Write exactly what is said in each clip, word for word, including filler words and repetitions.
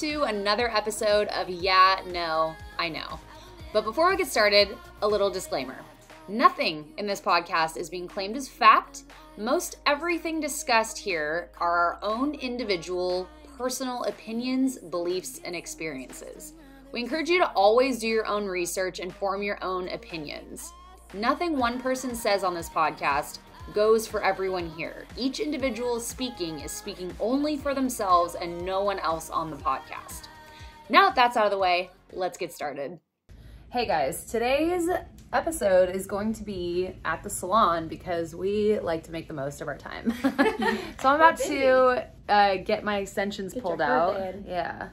to another episode of Yeah, No, I Know. But before we get started, a little disclaimer. Nothing in this podcast is being claimed as fact. Most everything discussed here are our own individual, personal opinions, beliefs, and experiences. We encourage you to always do your own research and form your own opinions. Nothing one person says on this podcast goes for everyone here. Each individual speaking is speaking only for themselves and no one else on the podcast. Now that that's out of the way, let's get started. Hey guys, today's episode is going to be at the salon because we like to make the most of our time. So I'm about to uh, get my extensions get pulled out. In. Yeah.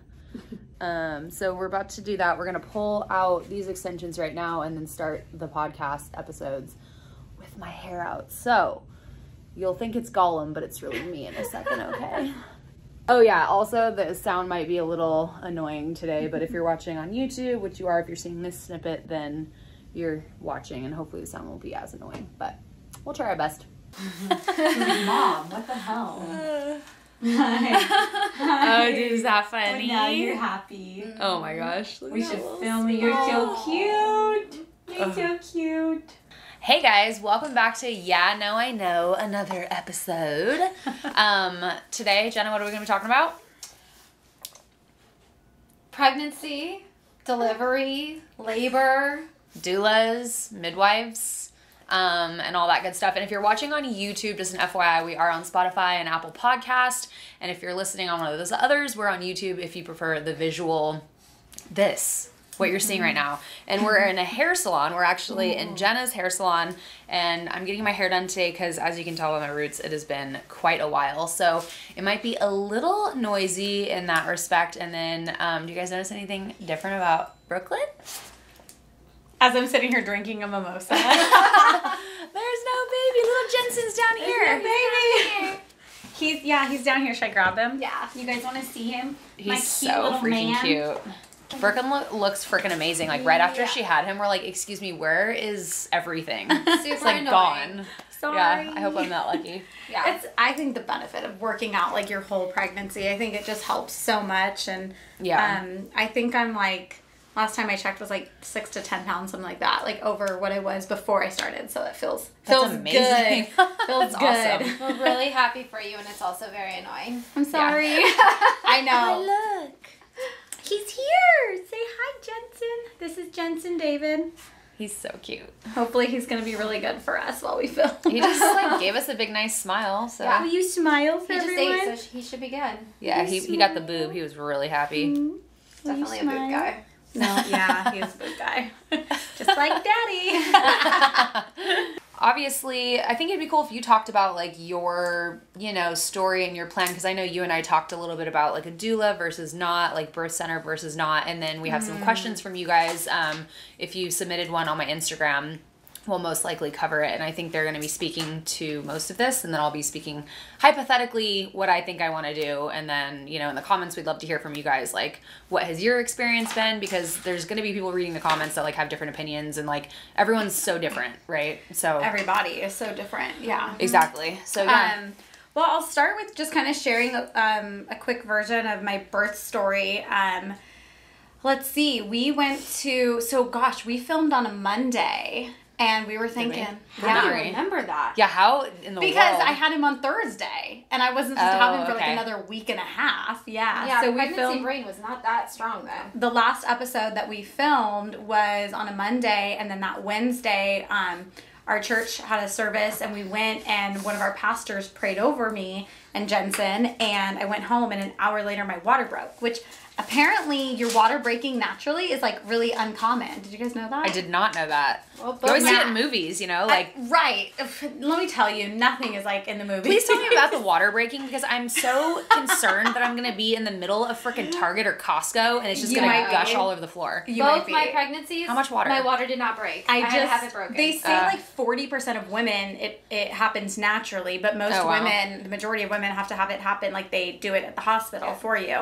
um, so we're about to do that. We're going to pull out these extensions right now and then start the podcast episodes with my hair out. So you'll think it's Gollum, but it's really me in a second, okay? Oh yeah, also the sound might be a little annoying today, but if you're watching on YouTube, which you are if you're seeing this snippet, then you're watching and hopefully the sound won't be as annoying, but we'll try our best. Mom, what the hell? Uh, Hi. Hi. Oh, dude, is that funny? But now you're happy. Oh my gosh. Look, we should film it. You're so cute. You're uh. so cute. Hey guys, welcome back to Yeah, No, I Know, another episode. um, today, Jenna, what are we going to be talking about? Pregnancy, delivery, labor, doulas, midwives, um, and all that good stuff. And if you're watching on YouTube, just an F Y I, we are on Spotify and Apple Podcast. And if you're listening on one of those others, we're on YouTube if you prefer the visual, this. What you're seeing right now. And we're in a hair salon. We're actually in Jenna's hair salon, and I'm getting my hair done today because, as you can tell by my roots, it has been quite a while. So it might be a little noisy in that respect. And then, um, do you guys notice anything different about Brooklyn? As I'm sitting here drinking a mimosa. There's no baby. Little Jensen's down There's here. No baby. Down here. He's, yeah, he's down here. Should I grab him? Yeah. You guys want to see him? He's my cute so little freaking man. Cute. Brooklyn lo looks freaking amazing. Like, right after yeah. she had him, we're like, excuse me, where is everything? Super it's like annoying. Gone. Sorry. Yeah, I hope I'm that lucky. Yeah. It's, I think the benefit of working out like your whole pregnancy, I think it just helps so much. And yeah. um, I think I'm like, last time I checked was like six to ten pounds, something like that, like over what I was before I started. So it feels, That's feels amazing. Good. Feels That's good. Awesome. We're really happy for you, and it's also very annoying. I'm sorry. Yeah. I know. Oh, look. He's here. Say hi, Jensen. This is Jensen David. He's so cute. Hopefully he's going to be really good for us while we film. He just like gave us a big nice smile. So. Yeah, will you smile for he everyone? He just ate, so he should be good. Yeah, he, he got the boob. He was really happy. Mm-hmm. Definitely a boob guy. No, yeah, he's a boob guy. Just like Daddy. Obviously, I think it'd be cool if you talked about like your, you know, story and your plan, because I know you and I talked a little bit about like a doula versus not, like birth center versus not, and then we have mm. some questions from you guys. Um, if you submitted one on my Instagram, we'll most likely cover it, and I think they're going to be speaking to most of this, and then I'll be speaking hypothetically what I think I want to do, and then, you know, in the comments, we'd love to hear from you guys, like, what has your experience been, because there's going to be people reading the comments that, like, have different opinions, and, like, everyone's so different, right? So everybody is so different, yeah. Exactly. So, yeah. Um, well, I'll start with just kind of sharing um, a quick version of my birth story. Um, let's see. We went to, so, gosh, we filmed on a Monday. And we were thinking, how do you remember that? Yeah, how in the because world? Because I had him on Thursday, and I wasn't supposed oh, to have him for okay. like another week and a half. Yeah, yeah. So pregnancy we filmed, brain was not that strong though. The last episode that we filmed was on a Monday, and then that Wednesday, um, our church had a service, and we went, and one of our pastors prayed over me and Jensen, and I went home, and an hour later, my water broke, which. Apparently, your water breaking naturally is, like, really uncommon. Did you guys know that? I did not know that. Well, you always see it in movies, you know? like I, Right. Let me tell you, nothing is, like, in the movies. Please tell me about the water breaking, because I'm so concerned that I'm going to be in the middle of freaking Target or Costco, and it's just going to gush all over the floor. You Both my pregnancies, How much water? My water did not break. I, I just, had to have it broken. They say, uh, like, forty percent of women, it, it happens naturally, but most oh, wow. women, the majority of women have to have it happen, like, they do it at the hospital yeah. for you.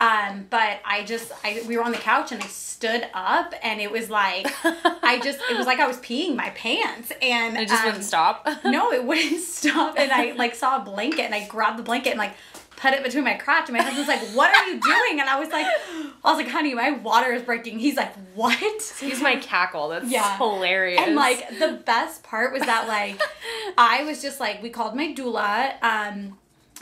Um, but I just, I, we were on the couch and I stood up and it was like, I just, it was like I was peeing my pants and it just um, wouldn't stop. No, it wouldn't stop. And I like saw a blanket and I grabbed the blanket and like put it between my crotch. And my husband's like, what are you doing? And I was like, I was like, honey, my water is breaking. He's like, what? He's my cackle. That's yeah. hilarious. And like the best part was that like, I was just like, we called my doula. Um,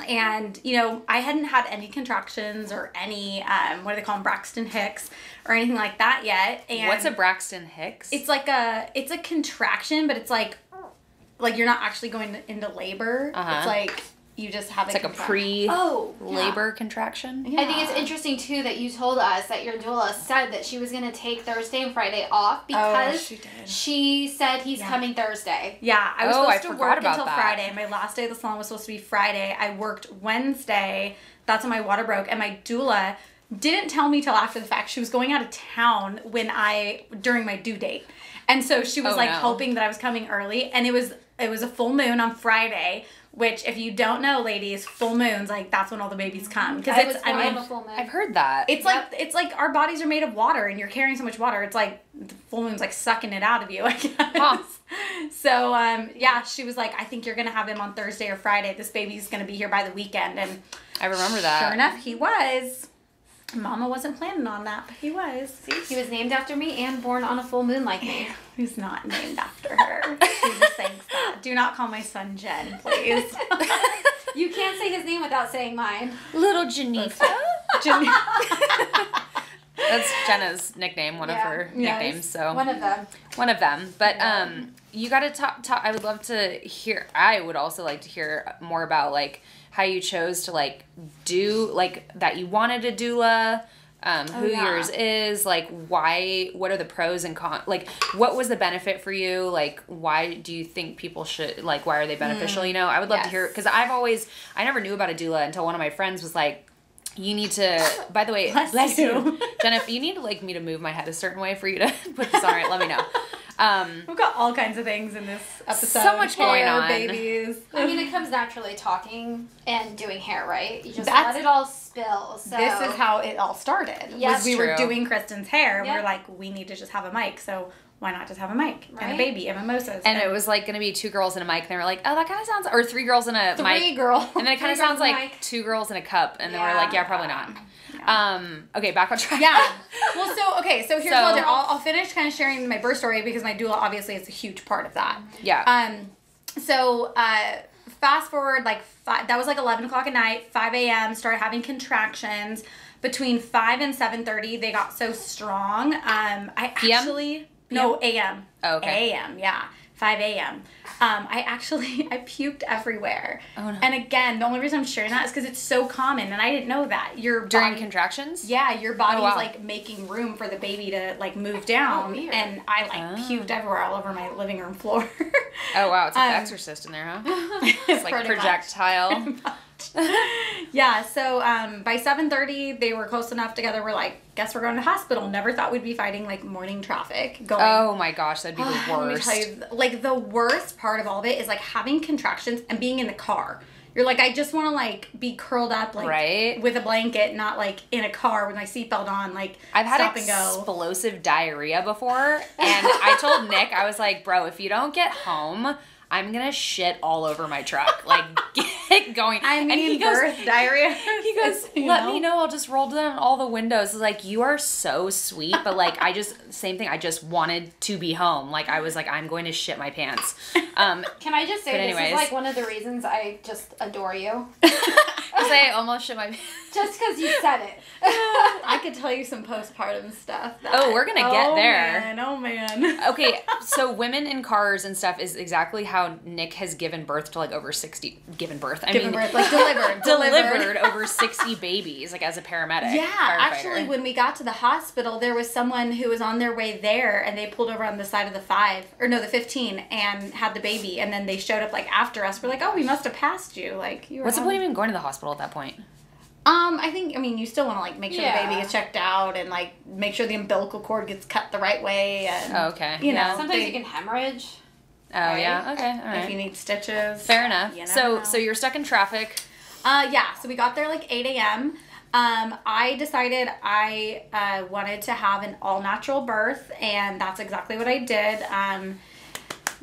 And, you know, I hadn't had any contractions or any, um, what do they call them, Braxton Hicks or anything like that yet. And what's a Braxton Hicks? It's like a, it's a contraction, but it's like, like you're not actually going into labor. Uh-huh. It's like you just have it's a It's like contract. a pre-labor oh, yeah. contraction. Yeah. I think it's interesting, too, that you told us that your doula said that she was going to take Thursday and Friday off because oh, she, did. she said he's yeah. coming Thursday. Yeah, I was oh, supposed I to work until that. Friday. My last day of the salon was supposed to be Friday. I worked Wednesday. That's when my water broke. And my doula didn't tell me till after the fact. She was going out of town when I, during my due date. And so she was oh, like no. hoping that I was coming early. And it was, it was a full moon on Friday. Which, if you don't know, ladies, full moons, like, that's when all the babies come. Because it's, I mean, a full moon. I've heard that. It's yep. like, it's like our bodies are made of water, and you're carrying so much water. It's like, the full moon's, like, sucking it out of you, I guess. Huh. So, um, yeah, she was like, I think you're going to have him on Thursday or Friday. This baby's going to be here by the weekend. And I remember that. Sure enough, he was. Mama wasn't planning on that, but he was. See, he was named after me and born on a full moon like me. He's not named after her. She just thinks that. Do not call my son Jen, please. You can't say his name without saying mine. Little Janita. Janita. That's Jenna's nickname, one yeah. of her nicknames. Yes. So one of them. One of them. But yeah. um, you got to talk, talk. I would love to hear. I would also like to hear more about like. How you chose to, like, do, like, that you wanted a doula, um, who oh, yeah. yours is, like, why, what are the pros and cons, like, what was the benefit for you, like, why do you think people should, like, why are they beneficial, mm. you know? I would love yes. to hear, because I've always, I never knew about a doula until one of my friends was like, you need to, by the way, bless, bless you. you. Jennifer, you need, like, me to move my head a certain way for you to put this on right, let me know. Um, We've got all kinds of things in this episode. So much hair, going on. Babies. I mean, it comes naturally talking and doing hair, right? You just That's, let it all spill. So. This is how it all started. Yes, we true. were doing Kristen's hair. Yep. We were like, we need to just have a mic. So why not just have a mic right? and a baby and mimosas? And, and it was like going to be two girls and a mic. And they were like, oh, that kind of sounds, or three girls and a three mic. Three girls. And then it kind of sounds like mic. two girls and a cup. And then yeah. we we're like, yeah, probably not. Yeah. Um, okay, back on track. Yeah. Well, so, okay, so here's so, what I'll do. I'll, I'll finish kind of sharing my birth story because my doula obviously is a huge part of that. Yeah. Um, so, uh, fast forward, like, five, that was like eleven o'clock at night, five a m, started having contractions. Between five and seven thirty, they got so strong. Um, I actually, no, a m. Oh, okay. a m, yeah. five a m. Um, I actually, I puked everywhere. Oh, no. And again, the only reason I'm sharing that is because it's so common, and I didn't know that. Your During body, contractions? Yeah, your body's, oh, wow. like, making room for the baby to, like, move down, oh, and I, like, oh. puked everywhere all over my living room floor. Oh, wow, it's like um, The Exorcist in there, huh? It's like projectile. Yeah, so um, by seven thirty, they were close enough together, we're like, guess we're going to hospital. Never thought we'd be fighting, like, morning traffic. Going, oh, my gosh. That'd be the worst. Let me tell you, like, the worst part of all of it is, like, having contractions and being in the car. You're like, I just want to, like, be curled up, like, right? with a blanket, not, like, in a car with my seatbelt on, like, I've had stop and go. explosive diarrhea before, and I told Nick, I was like, bro, if you don't get home, I'm going to shit all over my truck. Like, get going. I mean, and he goes, birth diarrhea. He goes, let know? me know. I'll just roll down all the windows. It's like, you are so sweet. But, like, I just, same thing. I just wanted to be home. Like, I was like, I'm going to shit my pants. Um, Can I just say this anyways. is, like, one of the reasons I just adore you? Because I almost shit my pants. Just because you said it. I could tell you some postpartum stuff. That, oh, we're going to oh, get there. Man, oh, man. Okay, so women in cars and stuff is exactly how Nick has given birth to like over sixty given birth. I given mean, birth, like delivered, delivered over sixty babies, like as a paramedic. Yeah, actually, when we got to the hospital, there was someone who was on their way there, and they pulled over on the side of the five or no, the fifteen, and had the baby, and then they showed up like after us. We're like, oh, we must have passed you. Like, you were what's the point of even going to the hospital at that point? Um, I think, I mean, you still want to, like, make sure yeah. the baby gets checked out and, like, make sure the umbilical cord gets cut the right way. And, oh, okay. You yeah. know, sometimes they, you can hemorrhage. Oh, right? yeah? Okay, all right. If you need stitches. Fair enough. You know, so know. so you're stuck in traffic. Uh, yeah, so we got there like eight a m Um, I decided I uh, wanted to have an all-natural birth, and that's exactly what I did. Um,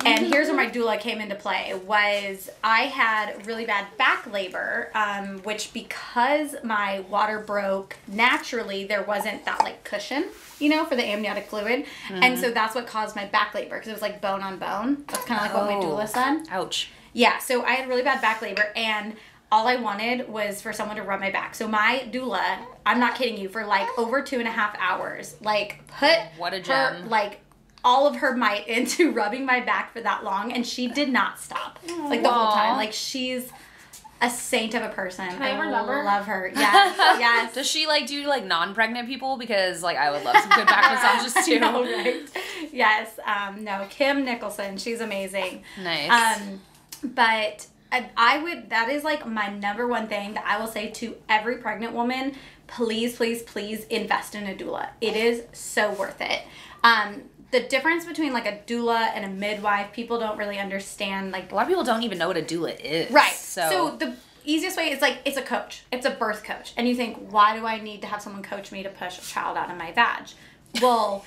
And mm-hmm. here's where my doula came into play, was I had really bad back labor, um, which because my water broke naturally, there wasn't that like cushion, you know, for the amniotic fluid. Mm-hmm. And so that's what caused my back labor, because it was like bone on bone. That's kind of like oh. what my doula said. Ouch. Yeah, so I had really bad back labor, and all I wanted was for someone to rub my back. So my doula, I'm not kidding you, for like over two and a half hours, like put what a gem. her like all of her might into rubbing my back for that long, and she did not stop like the Aww. whole time. Like she's a saint of a person. Can I, I remember? love her. Yeah. Yes. Does she like do like non-pregnant people? Because like I would love some good back massages too. No, right? Yes. Um, no, Kim Nicholson. She's amazing. Nice. Um, but I, I would, that is like my number one thing that I will say to every pregnant woman. Please, please, please invest in a doula. It is so worth it. Um, The difference between, like, a doula and a midwife, people don't really understand, like... A lot of people don't even know what a doula is. Right. So, so the easiest way is, like, it's a coach. It's a birth coach. And you think, why do I need to have someone coach me to push a child out of my vag? Well,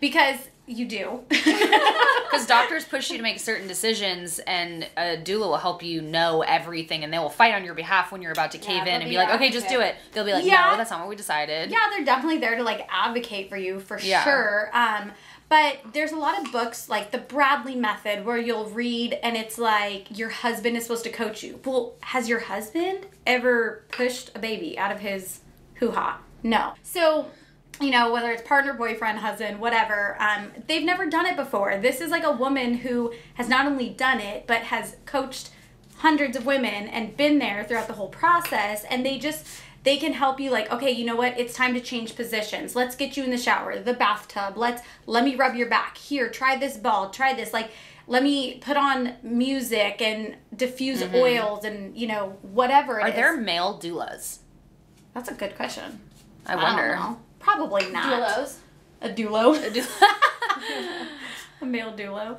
because... You do. Because doctors push you to make certain decisions, and a doula will help you know everything, and they will fight on your behalf when you're about to cave yeah, in and be like, okay, just do it. They'll be like, yeah. no, that's not what we decided. Yeah, they're definitely there to, like, advocate for you for yeah. sure. Um, but there's a lot of books, like The Bradley Method, where you'll read, and it's like, your husband is supposed to coach you. Well, has your husband ever pushed a baby out of his hoo-ha? No. So... You know, whether it's partner, boyfriend, husband, whatever, um, they've never done it before. This is like a woman who has not only done it, but has coached hundreds of women and been there throughout the whole process. And they just, they can help you like, okay, you know what? It's time to change positions. Let's get you in the shower, the bathtub. Let's, let me rub your back. Here, try this ball. Try this. Like, let me put on music and diffuse mm-hmm. oils and, you know, whatever it is. Are there male doulas? That's a good question. I wonder. I don't know. Probably not. Doulos. A doulo. A, doulo. A male doulo.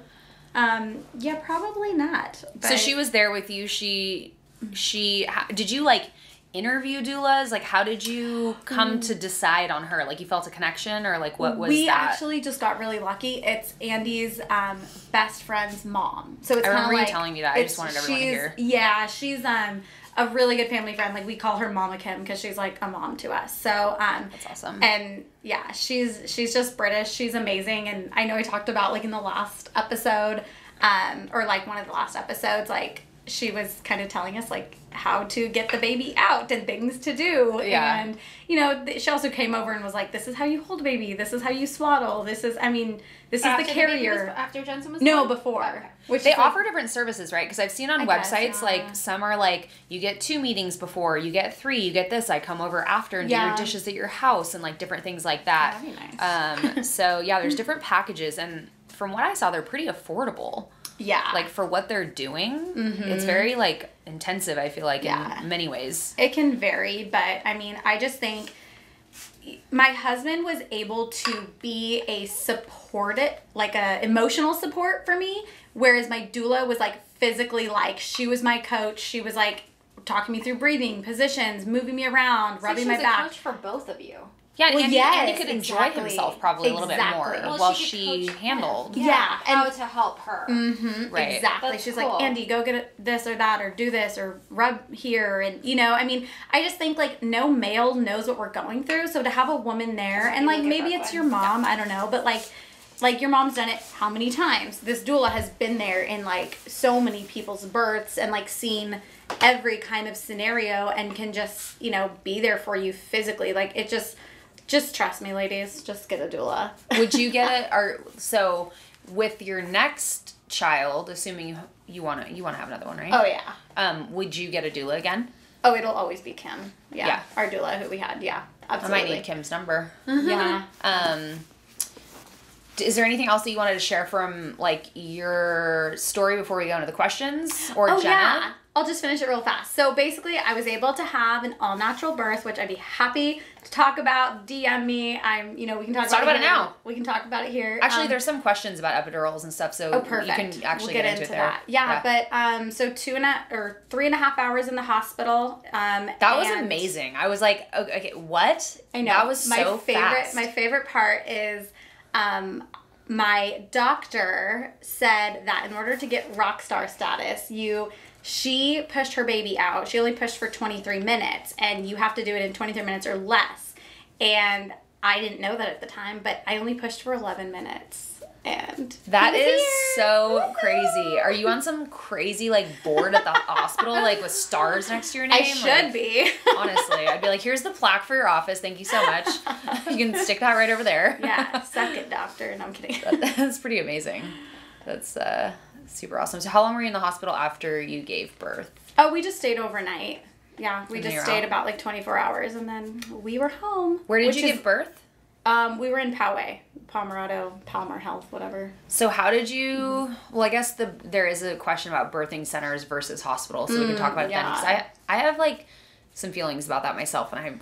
Um, yeah, probably not. So she was there with you. She, she, how, did you like interview doulas? Like how did you come to decide on her? Like you felt a connection or like what was we that? We actually just got really lucky. It's Andy's um, best friend's mom. So it's kind of like. I remember you telling me that. I just wanted everyone to hear. Yeah, she's... um. a really good family friend. Like we call her Mama Kim because she's like a mom to us. So um that's awesome. And yeah, she's she's just British. She's amazing. And I know I talked about like in the last episode, um, or like one of the last episodes, like she was kind of telling us like how to get the baby out and things to do. Yeah. And you know, she also came over and was like, this is how you hold a baby, this is how you swaddle, this is, I mean, this after is the carrier. The baby was, after Jensen was No, born? Before. Okay. Which they offer like, different services, right? Because I've seen on I websites, guess, yeah. like, some are like, you get two meetings before, you get three, you get this, I come over after and yeah. do your dishes at your house and like different things like that. Oh, that'd be nice. Um, so yeah, there's different packages and from what I saw, they're pretty affordable. Yeah. Like, for what they're doing, mm-hmm. it's very, like, intensive, I feel like, yeah. in many ways. It can vary, but, I mean, I just think my husband was able to be a support, like, a emotional support for me, whereas my doula was, like, physically, like, she was my coach. She was, like, talking me through breathing, positions, moving me around, so rubbing my back. She's a coach for both of you. Yeah, and well, Andy, yes, Andy could enjoy exactly. himself probably exactly. a little bit more well, while she, she handled. Yeah, yeah. And how to help her. Mm-hmm, right. Exactly. That's She's cool. like, Andy, go get this or that or do this or rub here. And, you know, I mean, I just think, like, no male knows what we're going through. So to have a woman there and, like, maybe it's your mom. Yeah. I don't know. But, like, like your mom's done it how many times? This doula has been there in, like, so many people's births and, like, seen every kind of scenario and can just, you know, be there for you physically. Like, it just... Just trust me, ladies. Just get a doula. Would you get it? Or so with your next child, assuming you you want to you want to have another one, right? Oh yeah. Um, would you get a doula again? Oh, it'll always be Kim. Yeah, yeah. Our doula who we had. Yeah, absolutely. I might need Kim's number. Mm-hmm. Yeah. Um, is there anything else that you wanted to share from like your story before we go into the questions or oh, Jenna? Yeah. I'll just finish it real fast. So basically I was able to have an all natural birth, which I'd be happy to talk about. D M me. I'm, you know, we can talk Let's about, talk about it now. We can talk about it here. Actually, um, there's some questions about epidurals and stuff. So oh, perfect. you can actually we'll get, get into, into it there. That. Yeah, yeah. But, um, so two and a, or three and a half hours in the hospital. Um, that was amazing. I was like, okay, what? I know. That was my so favorite, fast. My favorite part is, um, my doctor said that in order to get rock star status, you she pushed her baby out. She only pushed for twenty-three minutes, and you have to do it in twenty-three minutes or less. And I didn't know that at the time, but I only pushed for eleven minutes. And that is so crazy. Are you on some crazy like board at the hospital, like with stars next to your name? I should like, be. Honestly, I'd be like, here's the plaque for your office. Thank you so much. You can stick that right over there. Yeah, suck it, doctor. No, I'm kidding. That, that's pretty amazing. That's uh, super awesome. So how long were you in the hospital after you gave birth? Oh, we just stayed overnight. Yeah, we just stayed out. about like twenty-four hours, and then we were home. Where did you give birth? Um, we were in Poway, Pomerado, Palmer Health, whatever. So how did you, well, I guess the there is a question about birthing centers versus hospitals, so mm, we can talk about yeah. it then. Because I, I have, like, some feelings about that myself, and I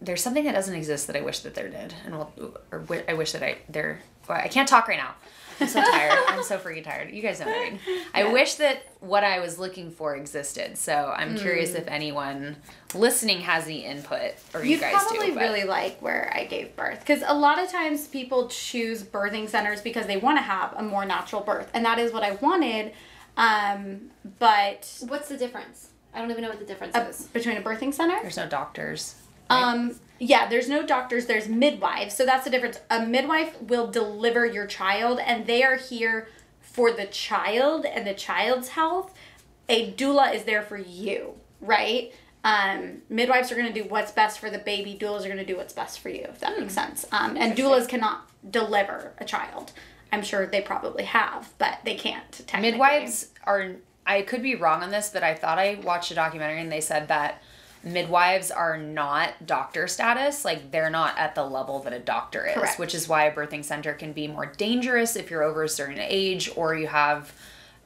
there's something that doesn't exist that I wish that there did. And we'll, or I wish that I, there, well, I can't talk right now. I'm so tired. I'm so freaking tired. You guys know what I mean. Yeah. I wish that what I was looking for existed. So I'm mm. curious if anyone listening has any input, or You'd you guys do. You probably really like where I gave birth, because a lot of times people choose birthing centers because they want to have a more natural birth, and that is what I wanted. Um, but what's the difference? I don't even know what the difference a, is between a birthing center. There's no doctors. Right? Um. Yeah, there's no doctors, there's midwives. So that's the difference. A midwife will deliver your child, and they are here for the child and the child's health. A doula is there for you, right? Um, midwives are going to do what's best for the baby. Doulas are going to do what's best for you, if that mm. makes sense. Um, and doulas cannot deliver a child. I'm sure they probably have, but they can't technically. Midwives are, I could be wrong on this, but I thought I watched a documentary and they said that midwives are not doctor status. Like, they're not at the level that a doctor is. Correct. Which is why a birthing center can be more dangerous if you're over a certain age, or you have,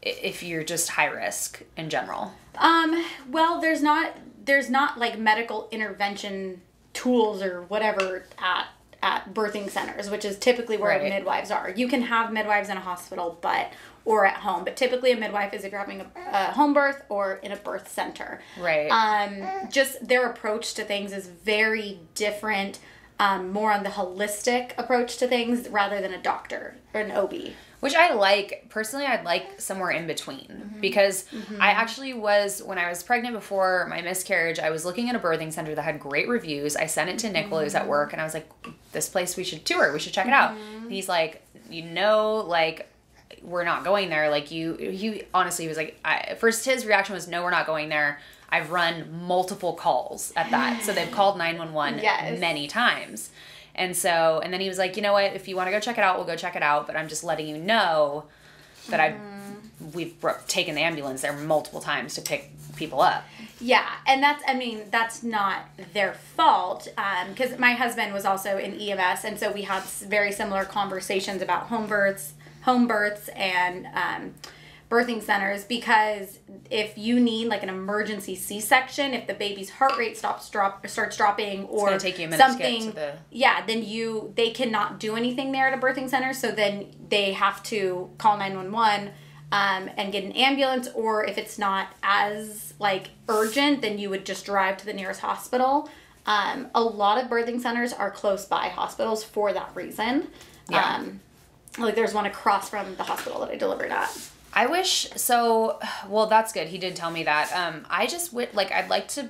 if you're just high risk in general. Um, well, there's not, there's not like medical intervention tools or whatever at, at birthing centers, which is typically where right. midwives are. You can have midwives in a hospital, but, or at home, but typically a midwife is if you're having a, a home birth or in a birth center. Right. Um, just their approach to things is very different, um, more on the holistic approach to things rather than a doctor or an O B. Which I like. Personally, I'd like somewhere in between, mm-hmm. because mm-hmm. I actually was, when I was pregnant before my miscarriage, I was looking at a birthing center that had great reviews. I sent it to Nick mm-hmm. while he was at work, and I was like, this place, we should tour. We should check it out. Mm-hmm. And he's like, you know, like, we're not going there. Like, you, he honestly was like, I, first his reaction was, no, we're not going there. I've run multiple calls at that. So they've called nine one one yes. many times. And so, and then he was like, you know what, if you want to go check it out, we'll go check it out. But I'm just letting you know that mm. I've, we've taken the ambulance there multiple times to pick people up. Yeah. And that's, I mean, that's not their fault. Um, cause my husband was also in E M S. And so we had very similar conversations about home births, home births and um, birthing centers, because if you need like an emergency C-section, if the baby's heart rate stops drop starts dropping or it's take you a minute something, to get to the... yeah, then you they cannot do anything there at a birthing center. So then they have to call nine one one um, and get an ambulance. Or if it's not as like urgent, then you would just drive to the nearest hospital. Um, a lot of birthing centers are close by hospitals for that reason. Yeah. Um, Like, there's one across from the hospital that I delivered at. I wish, so, well, that's good. He did tell me that. Um, I just, would, like, I'd like to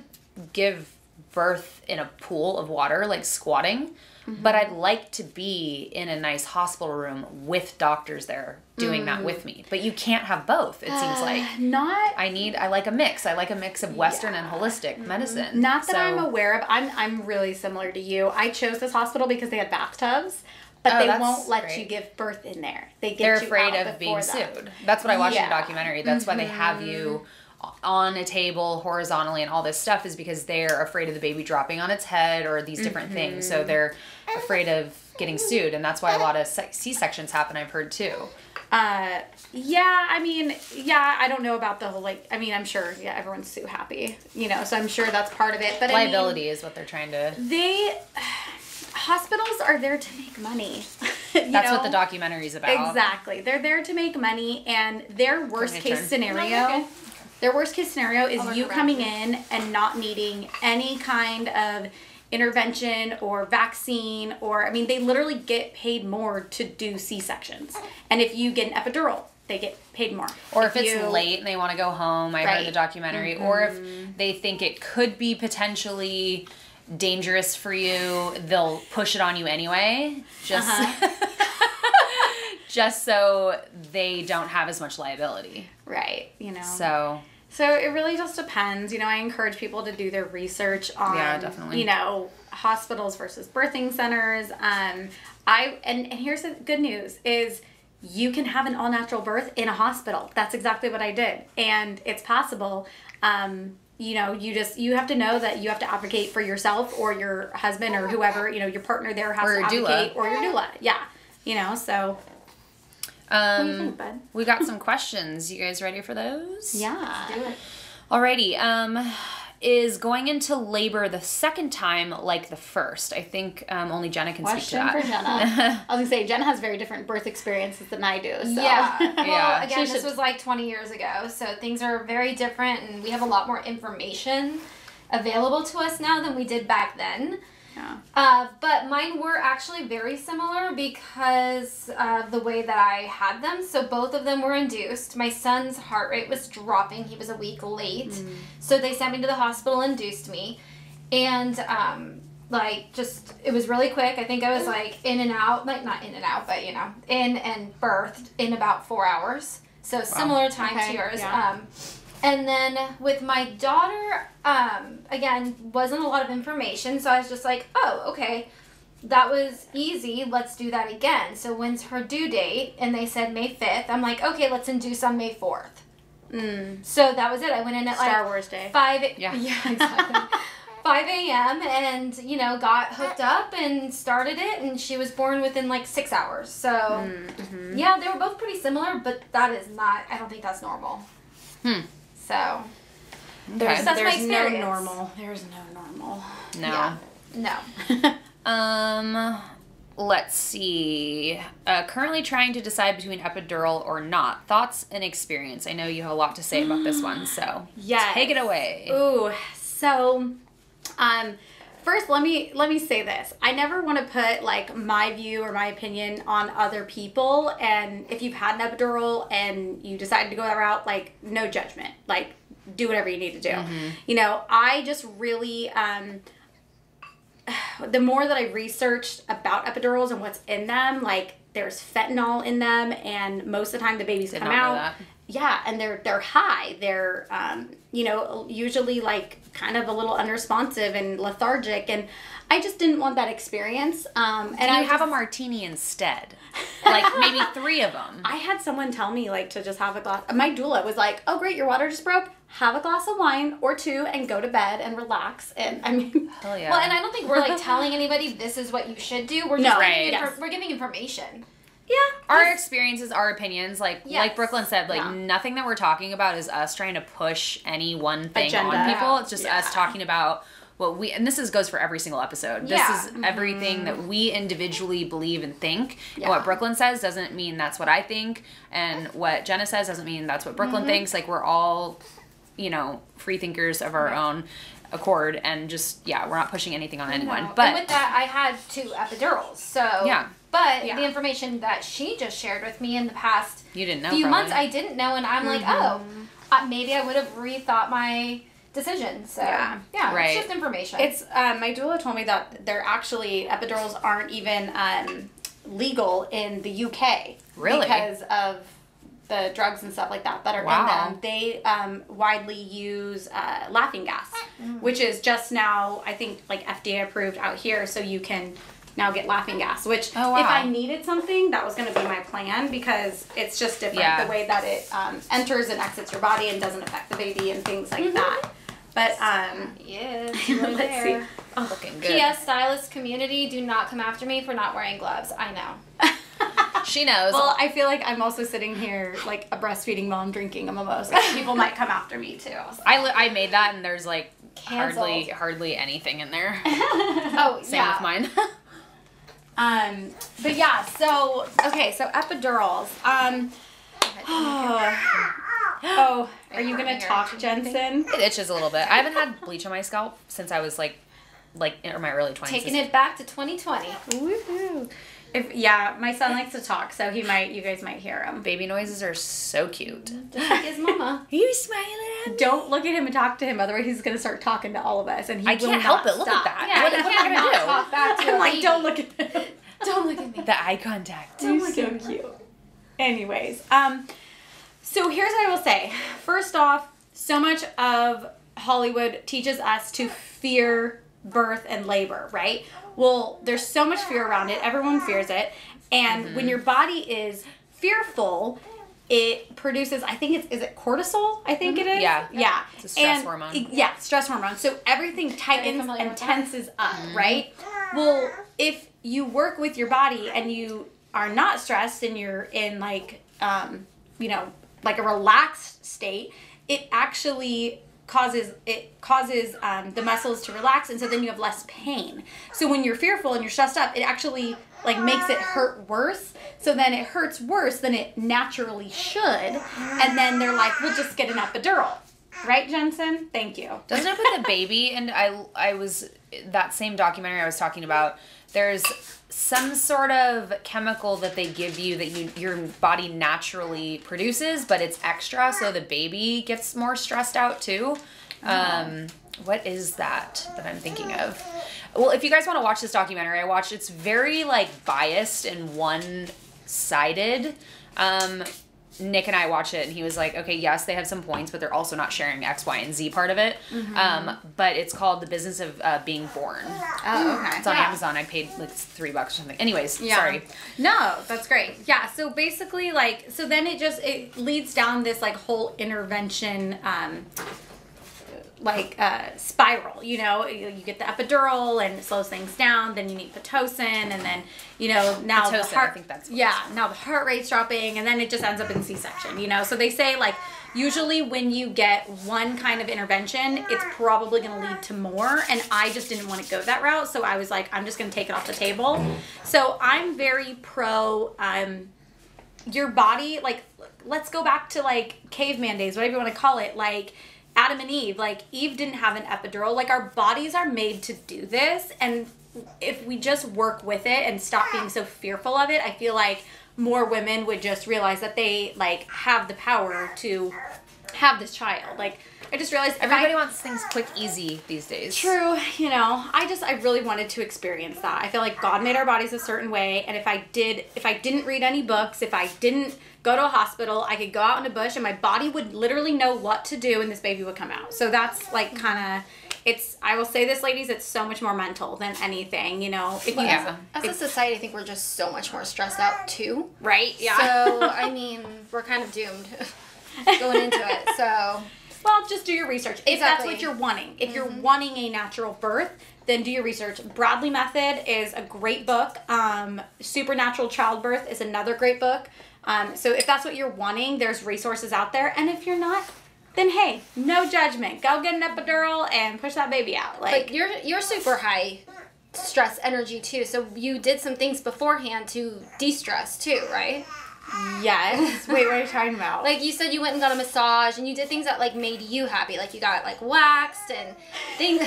give birth in a pool of water, like squatting, mm-hmm. but I'd like to be in a nice hospital room with doctors there doing mm. that with me. But you can't have both, it uh, seems like. Not... I need, I like a mix. I like a mix of Western yeah. and holistic mm-hmm. medicine. Not that so. I'm aware of. I'm, I'm really similar to you. I chose this hospital because they had bathtubs. But oh, they won't let great. you give birth in there. They get They're you afraid out of being that. sued. That's what I watched yeah. in the documentary. That's mm-hmm. why they have you on a table horizontally and all this stuff, is because they're afraid of the baby dropping on its head or these different mm-hmm. things. So they're afraid of getting sued. And that's why a lot of C-sections happen, I've heard, too. Uh, yeah, I mean, yeah, I don't know about the whole, like, I mean, I'm sure, yeah, everyone's so happy, you know, so I'm sure that's part of it. But liability I mean, is what they're trying to... They... Hospitals are there to make money. That's know? what the documentary is about. Exactly. They're there to make money, and their worst case turn. scenario, no, okay. their worst case scenario is you coming in and not needing any kind of intervention or vaccine, or, I mean, they literally get paid more to do C-sections. And if you get an epidural, they get paid more. Or if, if it's you, late and they want to go home, I right. heard the documentary, mm-hmm. or if they think it could be potentially dangerous for you, they'll push it on you anyway, just uh-huh. just so they don't have as much liability. Right, you know. So... So it really just depends. You know, I encourage people to do their research on, yeah, definitely. you know, hospitals versus birthing centers. Um, I and, and here's the good news is you can have an all-natural birth in a hospital. That's exactly what I did. And it's possible. Um, you know, you just, you have to know that you have to advocate for yourself or your husband or whoever, you know, your partner there has or to advocate doula. or your doula. Yeah. You know, so... Um, what do you think, bud? We got some questions. You guys ready for those? Yeah. Let's do it. Alrighty. Um, is going into labor the second time like the first? I think um, only Jenna can Question speak to that. Question for Jenna. I was going to say, Jenna has very different birth experiences than I do. So. Yeah. Well, yeah. Again, she this should... was like twenty years ago, so things are very different, and we have a lot more information available to us now than we did back then. Uh, but mine were actually very similar because of the way that I had them. So both of them were induced. My son's heart rate was dropping. He was a week late. Mm. So they sent me to the hospital, induced me. And, um, like, just, it was really quick. I think I was, like, in and out. Like, not in and out, but, you know, in and birthed in about four hours. So wow. similar time okay. to yours. Yeah. Um, and then with my daughter, um, again, wasn't a lot of information, so I was just like, oh, okay, that was easy, let's do that again. So when's her due date? And they said May fifth. I'm like, okay, let's induce on May fourth. Mm. So that was it. I went in at like Star Wars Day. five yeah. Yeah, exactly. five a m and, you know, got hooked up and started it, and she was born within like six hours. So, mm-hmm. yeah, they were both pretty similar, but that is not, I don't think that's normal. Hmm. So, there's, that's there's no normal. There's no normal. No. Yeah. No. um, let's see. Uh, currently trying to decide between epidural or not. Thoughts and experience. I know you have a lot to say about this one, so yes. take it away. Ooh. So, um, first let me let me say this. I never want to put like my view or my opinion on other people, and if you've had an epidural and you decided to go that route, like no judgment. Like do whatever you need to do. Mm-hmm. You know, I just really um the more that I researched about epidurals and what's in them, like there's fentanyl in them, and most of the time the babies Did come not know out that. Yeah, and they're they're high. They're um, you know, usually like kind of a little unresponsive and lethargic, and I just didn't want that experience. Um, and Can you I have just, a martini instead, like maybe three of them. I had someone tell me like to just have a glass. My doula was like, "Oh great, your water just broke. Have a glass of wine or two and go to bed and relax." And I mean, Hell yeah. well, and I don't think we're like telling anybody this is what you should do. We're just no, giving, right. yes. we're giving information. Yeah. Our experiences, our opinions, like yes. like Brooklyn said, like yeah. nothing that we're talking about is us trying to push any one thing Agenda. on people. It's just yeah. us talking about what we, and this is, goes for every single episode. This yeah. is mm-hmm. everything that we individually believe and think. Yeah. And what Brooklyn says doesn't mean that's what I think, and what Jenna says doesn't mean that's what Brooklyn mm-hmm. thinks. Like we're all, you know, free thinkers of our right. own accord, and just, yeah, we're not pushing anything on anyone. No. But and with that, I had two epidurals, so. Yeah. But yeah. the information that she just shared with me in the past you didn't know, few probably. months, I didn't know, and I'm mm-hmm. like, oh, uh, maybe I would have rethought my decision. So yeah, yeah right. it's just information. It's um, my doula told me that they're actually epidurals aren't even um, legal in the U K really because of the drugs and stuff like that that are wow. in them. They um, widely use uh, laughing gas, mm. which is just now I think like F D A approved out here, so you can. Now get laughing gas, which oh, wow. if I needed something, that was going to be my plan because it's just different yeah. the way that it um, enters and exits your body and doesn't affect the baby and things like mm-hmm. that. But um, yeah, really let's there. see. Oh, looking good. P S Stylist community, do not come after me for not wearing gloves. I know. She knows. Well, I feel like I'm also sitting here like a breastfeeding mom drinking a mimosa. People might come after me too. So. I li I made that and there's like Canceled. hardly hardly anything in there. oh, same yeah. with mine. Um, but yeah, so, okay, so epidurals, um, oh, are you going to talk, Jensen? It itches a little bit. I haven't had bleach on my scalp since I was like like, or my early twenties. Taking it back to twenty twenty. Woohoo. If, yeah, my son likes to talk, so he might. You guys might hear him. Baby noises are so cute. Just like his mama. Are you smiling at me? Don't look at him and talk to him, otherwise he's gonna start talking to all of us, and he I will can't not help it. Look stop. At that. Yeah, what, I can't not do? Talk back to I'm like, don't look at him. Don't look at me. The eye contact. Don't look so at cute. Me. Anyways, um, so here's what I will say. First off, so much of Hollywood teaches us to fear birth and labor, right? Well, there's so much fear around it. Everyone fears it. And mm-hmm. when your body is fearful, it produces, I think it's, is it cortisol? I think mm-hmm. it is. Yeah. Yeah. It's a stress and hormone. It, yeah, stress hormone. So everything tightens and tenses that? Up, mm-hmm. right? Well, if you work with your body and you are not stressed and you're in like, um, you know, like a relaxed state, it actually causes it causes um, the muscles to relax, and so then you have less pain. So when you're fearful and you're stressed up, it actually like makes it hurt worse. So then it hurts worse than it naturally should, and then they're like, we'll just get an epidural, right, Jensen? Thank you. Doesn't it put the baby? And I I was that same documentary I was talking about. There's some sort of chemical that they give you that you, your body naturally produces, but it's extra, so the baby gets more stressed out too. Um, what is that that I'm thinking of? Well, if you guys want to watch this documentary, I watched. It's very like biased and one-sided. Um, Nick and I watched it, and he was like, okay, yes, they have some points, but they're also not sharing X, Y, and Z part of it. Mm-hmm. um, but it's called The Business of uh, Being Born. Oh, okay. It's on yeah. Amazon. I paid, like, three bucks or something. Anyways, yeah. sorry. No, that's great. Yeah, so basically, like, so then it just, it leads down this, like, whole intervention, um, like, uh, spiral, you know? You, you get the epidural, and it slows things down, then you need Pitocin, and then, you know, now Pitocin, the heart, I think that's yeah, now the heart rate's dropping, and then it just ends up in C-section, you know? So they say, like, usually when you get one kind of intervention, it's probably going to lead to more, and I just didn't want to go that route, so I was like, I'm just going to take it off the table. So I'm very pro, um, your body, like, let's go back to, like, caveman days, whatever you want to call it, like, Adam and Eve, like Eve didn't have an epidural. Like our bodies are made to do this. And if we just work with it and stop being so fearful of it, I feel like more women would just realize that they like have the power to have this child. Like I just realized everybody I, wants things quick, easy these days. True. You know, I just, I really wanted to experience that. I feel like God made our bodies a certain way. And if I did, if I didn't read any books, if I didn't go to a hospital, I could go out in a bush and my body would literally know what to do and this baby would come out. So that's like kind of, it's, I will say this, ladies, it's so much more mental than anything, you know. If well, you, yeah. As a society, I think we're just so much more stressed out too. Right? Yeah. So, I mean, we're kind of doomed going into it, so. Well, just do your research. If exactly. that's what you're wanting. If mm-hmm. you're wanting a natural birth, then do your research. Bradley Method is a great book. Um, Supernatural Childbirth is another great book. Um, so if that's what you're wanting, there's resources out there. And if you're not, then hey, no judgment. Go get an epidural and push that baby out. Like but you're you're super high stress energy too. So you did some things beforehand to de-stress too, right? Yes. Wait, what are you talking about? Like you said you went and got a massage and you did things that like made you happy. Like you got like waxed and things.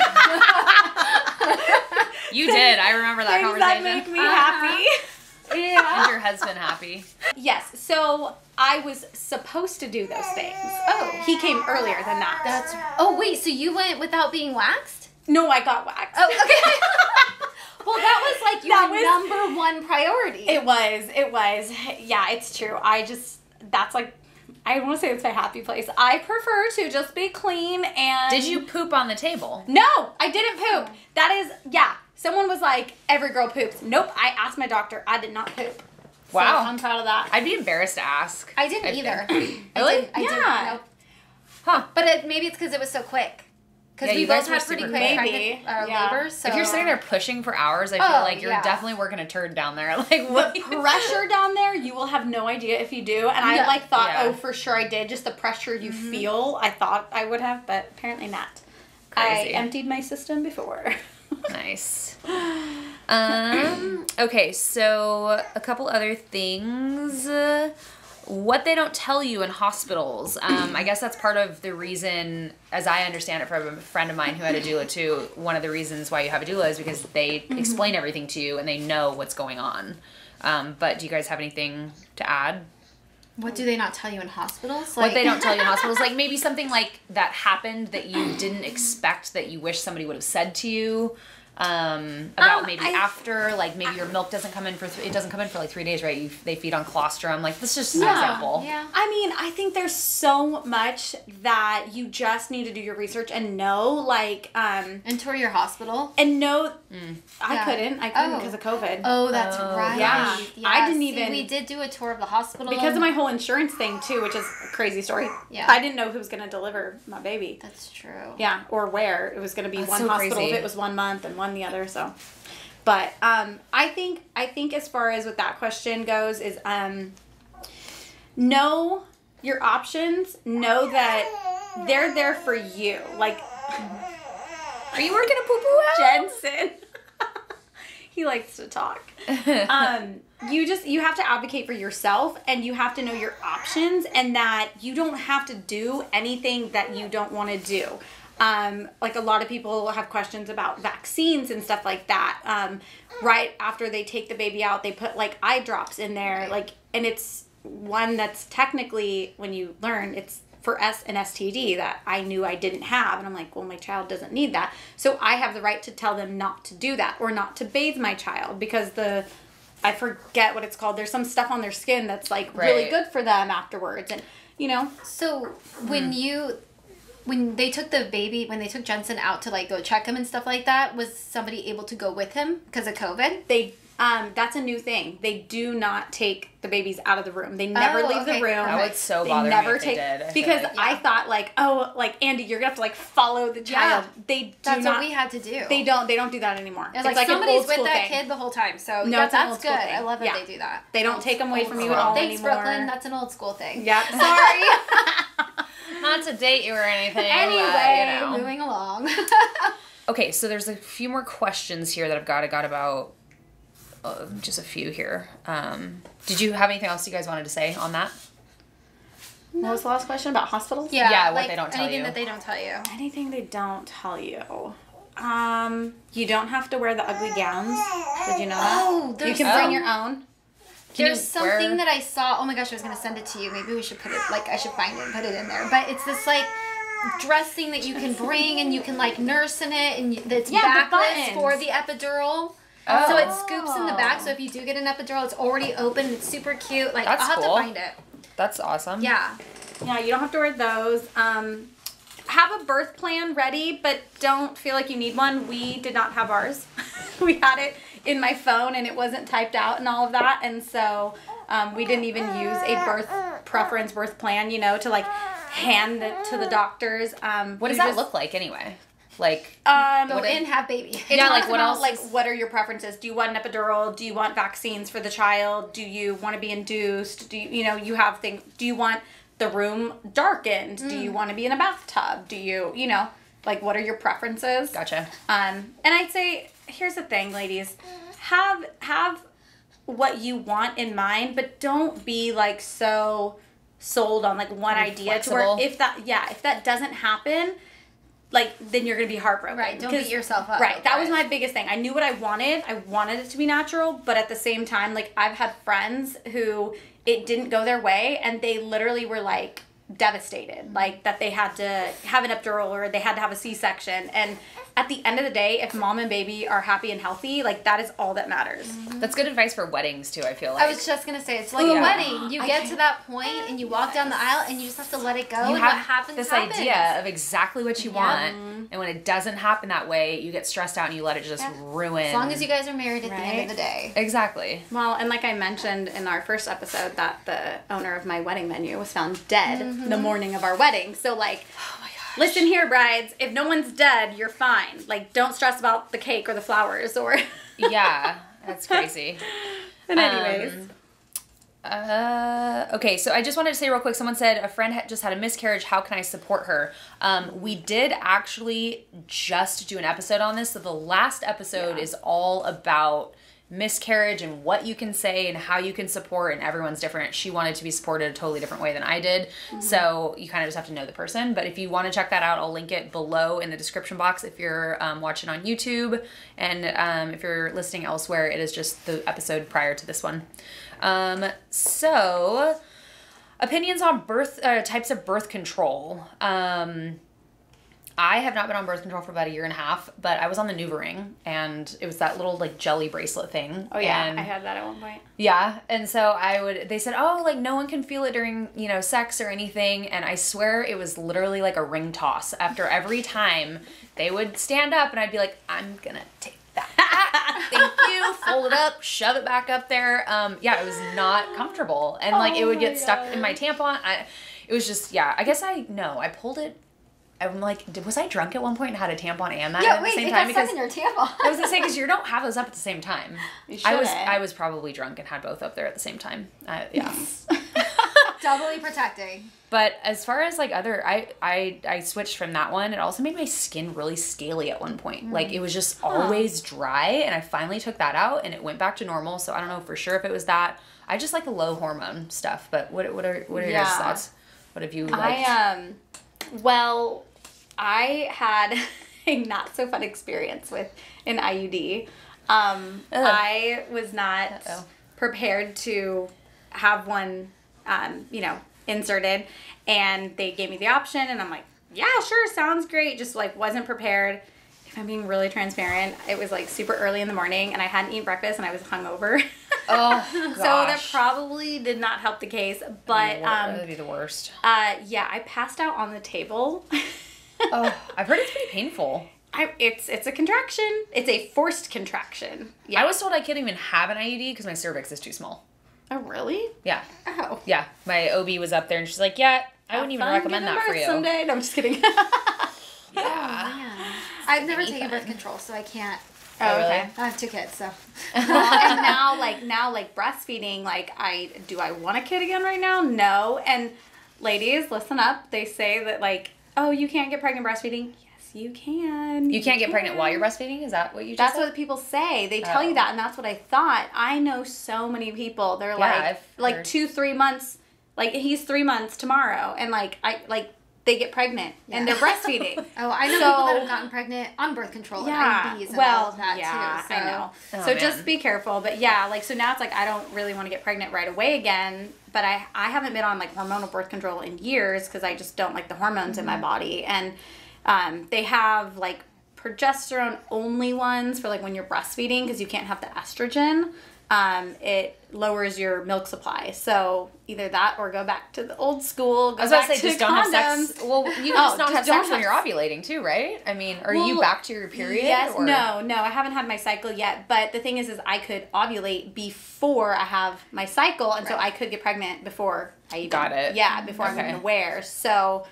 You did. I remember that things conversation. That make me uh-huh. happy. Yeah. And your husband happy. Yes. So I was supposed to do those things. Oh. He came earlier than that. That's Oh wait, so you went without being waxed? No, I got waxed. Oh, okay. Well, that was like your number one priority. It was. It was. Yeah, it's true. I just, that's like, I want to say it's my happy place. I prefer to just be clean and... Did you poop on the table? No, I didn't poop. That is, yeah. Someone was like, every girl poops. Nope. I asked my doctor. I did not poop. Wow. So I'm proud of that. I'd be embarrassed to ask. I didn't I'd either. Really? I did, I yeah. Didn't, nope. Huh. But it, maybe it's because it was so quick. Because yeah, we both had pretty quick pregnant, uh, yeah. labor, so. If you're sitting there pushing for hours, I feel oh, like you're yeah. definitely working a turd down there. Like what? The pressure down there, you will have no idea if you do. And no. I like thought, yeah. oh, for sure I did. Just the pressure you mm-hmm. feel, I thought I would have, but apparently not. Crazy. I emptied my system before. Nice. Um, okay, so a couple other things. what they don't tell you in hospitals. Um, I guess that's part of the reason, as I understand it from a friend of mine who had a doula too, one of the reasons why you have a doula is because they mm-hmm. explain everything to you and they know what's going on. Um, but do you guys have anything to add? What do they not tell you in hospitals? Like... What they don't tell you in hospitals. Like maybe something like that happened that you didn't expect that you wish somebody would have said to you. Um, about um, maybe I, after, like maybe I, your milk doesn't come in for, th it doesn't come in for like three days, right? You, they feed on colostrum. Like this is just an yeah, example. Yeah. I mean, I think there's so much that you just need to do your research and know, like, um. And tour your hospital. And know, mm. I yeah. couldn't, I couldn't because oh. of COVID. Oh, that's oh, right. Yeah. yeah. I didn't even. See, we did do a tour of the hospital. Because of my whole insurance thing too, which is a crazy story. Yeah. I didn't know who was going to deliver my baby. That's true. Yeah. Or where it was going to be that's one so hospital. Crazy. If it was one month and one the other, so but um I think I think as far as what that question goes is um know your options, know that they're there for you. Like, are you working a poo-poo out? Jensen he likes to talk. um you just you have to advocate for yourself, and you have to know your options, and that you don't have to do anything that you don't want to do. Um, like a lot of people have questions about vaccines and stuff like that. Um, right after they take the baby out, they put like eye drops in there. Right. Like, and it's one that's technically, when you learn, it's for S an S T D that I knew I didn't have. And I'm like, well, my child doesn't need that. So I have the right to tell them not to do that or not to bathe my child because the, I forget what it's called. There's some stuff on their skin that's like right. really good for them afterwards. And you know, so when hmm. you... When they took the baby, when they took Jensen out to, like, go check him and stuff like that, was somebody able to go with him because of COVID? They, um, that's a new thing. They do not take the babies out of the room. They never oh, leave okay. the room. That would so they bother never me if take, they did. I because like, yeah. I thought, like, oh, like, Andy, you're going to have to, like, follow the child. Yeah. They do That's not, what we had to do. They don't, they don't do that anymore. It's like, like somebody's with that thing. kid the whole time, so no, that's, that's good. Thing. I love that yeah. they do that. They don't that's take them away from school. you at all Thanks, anymore. Thanks, Brooklyn. That's an old school thing. Yep. Sorry. Not to date you or anything. Anyway, uh, you know. moving along. Okay, so there's a few more questions here that I've got. I got about uh, just a few here. Um, did you have anything else you guys wanted to say on that? No. What was the last question about hospitals? Yeah, yeah, like what they don't tell anything you. Anything that they don't tell you. Anything they don't tell you. Um, you don't have to wear the ugly gowns. Did you know that? Oh, there's you can bring oh. your own. Can There's something wear? that I saw. Oh my gosh, I was going to send it to you. Maybe we should put it, like, I should find it and put it in there. But it's this, like, dressing that you can bring and you can, like, nurse in it. And it's yeah, backless the for the epidural. Oh. So it scoops in the back. So if you do get an epidural, it's already open. It's super cute. Like, That's I'll have cool. to find it. That's awesome. Yeah. Yeah, you don't have to wear those. Um, have a birth plan ready, but don't feel like you need one. We did not have ours. We had it in my phone and it wasn't typed out and all of that, and so um, we didn't even use a birth preference birth plan, you know, to like hand it to the doctors. Um, what does that just, look like anyway? Like um, go in, have baby. It's yeah, like what about, else? Like what are your preferences? Do you want an epidural? Do you want vaccines for the child? Do you want to be induced? Do you, you know you have things? Do you want the room darkened? Mm. Do you want to be in a bathtub? Do you you know like what are your preferences? Gotcha. Um, and I'd say. Here's the thing, ladies, have have what you want in mind, but don't be like so sold on like one and idea flexible. to where if that yeah if that doesn't happen, like then you're gonna be heartbroken. Right, don't beat yourself up. Right, that was my biggest thing. I knew what I wanted. I wanted it to be natural, but at the same time, like I've had friends who it didn't go their way, and they literally were like devastated, like that they had to have an epidural or they had to have a C-section, and at the end of the day, if mom and baby are happy and healthy, like that is all that matters. Mm-hmm. That's good advice for weddings too, I feel like. I was just going to say, it's like Ooh, a wedding. You I get to that point and you walk yes. down the aisle and you just have to let it go, you and have what happens this happens. idea of exactly what you yeah. want, mm-hmm. and when it doesn't happen that way, you get stressed out and you let it just yeah. ruin. As long as you guys are married at right? the end of the day. Exactly. Well, and like I mentioned in our first episode that the owner of my wedding venue was found dead mm-hmm. the morning of our wedding. So like, oh my God. Listen here, brides. If no one's dead, you're fine. Like, don't stress about the cake or the flowers or... Yeah, that's crazy. But anyways. Um, uh, okay, so I just wanted to say real quick, someone said, a friend ha just had a miscarriage. How can I support her? Um, we did actually just do an episode on this. So the last episode yeah. is all about... miscarriage and what you can say and how you can support, and everyone's different. She wanted to be supported a totally different way than I did. Mm-hmm. So you kind of just have to know the person. But if you want to check that out, I'll link it below in the description box if you're um, watching on YouTube. And um, if you're listening elsewhere, it is just the episode prior to this one. Um, so opinions on birth, uh, types of birth control. Um, I have not been on birth control for about a year and a half, but I was on the NuvaRing, and it was that little like jelly bracelet thing. Oh yeah, and I had that at one point. Yeah, and so I would, they said, oh, like no one can feel it during, you know, sex or anything, and I swear it was literally like a ring toss. After every time, they would stand up and I'd be like, I'm gonna take that. Thank you. Fold it up, shove it back up there. Um, yeah, it was not comfortable, and oh, like it would get God. stuck in my tampon. I, it was just, yeah, I guess I, no, I pulled it. I'm like, was I drunk at one point and had a tampon and that yeah, at wait, the same time? Yeah, wait, it got stuck in your tampon. I was going to say, because you don't have those up at the same time. You should. I was, I was probably drunk and had both up there at the same time. Uh, yeah. Doubly protecting. But as far as like other, I, I, I switched from that one. It also made my skin really scaly at one point. Mm. Like it was just huh. always dry, and I finally took that out and it went back to normal. So I don't know for sure if it was that. I just like the low hormone stuff. But what, what are, what are yeah. your thoughts? What have you liked? I, um, well... I had a not so fun experience with an I U D. Um, I was not Uh-oh. prepared to have one, um, you know, inserted, and they gave me the option, and I'm like, yeah, sure, sounds great. Just like wasn't prepared. If I'm being really transparent, it was like super early in the morning, and I hadn't eaten breakfast, and I was hungover. Oh, gosh. So that probably did not help the case. But um, that would be the worst. Uh, yeah, I passed out on the table. Oh, I've heard it's pretty painful. I, it's it's a contraction. It's a forced contraction. Yeah. I was told I can't even have an I U D because my cervix is too small. Oh, really? Yeah. Oh. Yeah. My O B was up there, and she's like, yeah, I wouldn't even recommend that for you. Someday. No, I'm just kidding. Yeah. Oh, man. I've never taken birth control, so I can't. Oh, okay. Really? I have two kids, so. Well, and now, like, now, like, breastfeeding, like, I, do I want a kid again right now? No. And ladies, listen up. They say that, like, oh, you can't get pregnant breastfeeding? Yes, you can. You, you can't get can. pregnant while you're breastfeeding? Is that what you just That's said? what people say. They tell oh. you that, and that's what I thought. I know so many people. They're yeah, like, I've like heard. two, three months. Like, he's three months tomorrow, and, like, I like they get pregnant, yeah. and they're breastfeeding. Oh, I know so, people that have gotten pregnant on birth control yeah, and I Vs and well, all of that, yeah, too. So. I know. Oh, so man. just be careful. But, yeah, like, so now it's like I don't really want to get pregnant right away again. But I, I haven't been on, like, hormonal birth control in years because I just don't like the hormones mm-hmm. in my body. And um, they have, like, progesterone-only ones for, like, when you're breastfeeding because you can't have the estrogen. Um, it lowers your milk supply. So either that or go back to the old school, go I was back about to say, just don't condoms. Have sex. Well, you just oh, not have sex when you're ovulating too, right? I mean, are well, you back to your period? Yes, or? no, no. I haven't had my cycle yet. But the thing is, is I could ovulate before I have my cycle. And right. so I could get pregnant before I even. Got it. Yeah, before okay. I'm even aware. So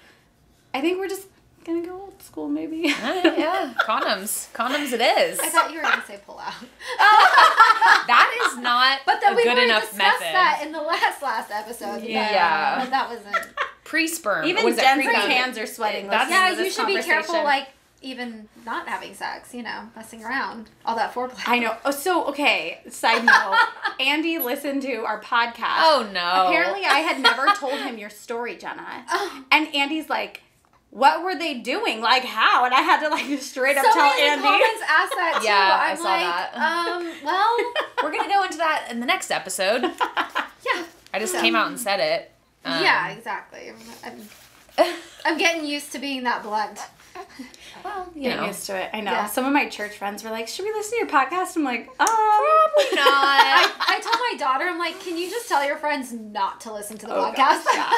I think we're just gonna go old school, maybe. Right, yeah, condoms, condoms. It is. I thought you were gonna say pull out. That is not but that a we good enough method. But we discussed that in the last last episode. Yeah, but, um, that wasn't pre-sperm. Even was Jen's hands are sweating. That's, yeah, you should be careful. Like even not having sex, you know, messing around, all that foreplay. I know. Oh, so okay. Side note: Andy listened to our podcast. Oh no! Apparently, I had never told him your story, Jenna. Oh. And Andy's like, what were they doing? Like, how? And I had to, like, straight up so tell Andy. So many comments asked that, too. Yeah, I'm I saw like, that. Um, well, we're going to go into that in the next episode. Yeah. I just so. came out and said it. Um, yeah, exactly. I'm, I'm getting used to being that blunt. Well, you Getting know. used to it. I know. Yeah. Some of my church friends were like, should we listen to your podcast? I'm like, oh. Probably not. I, I told my daughter, I'm like, can you just tell your friends not to listen to the oh, podcast? Yeah.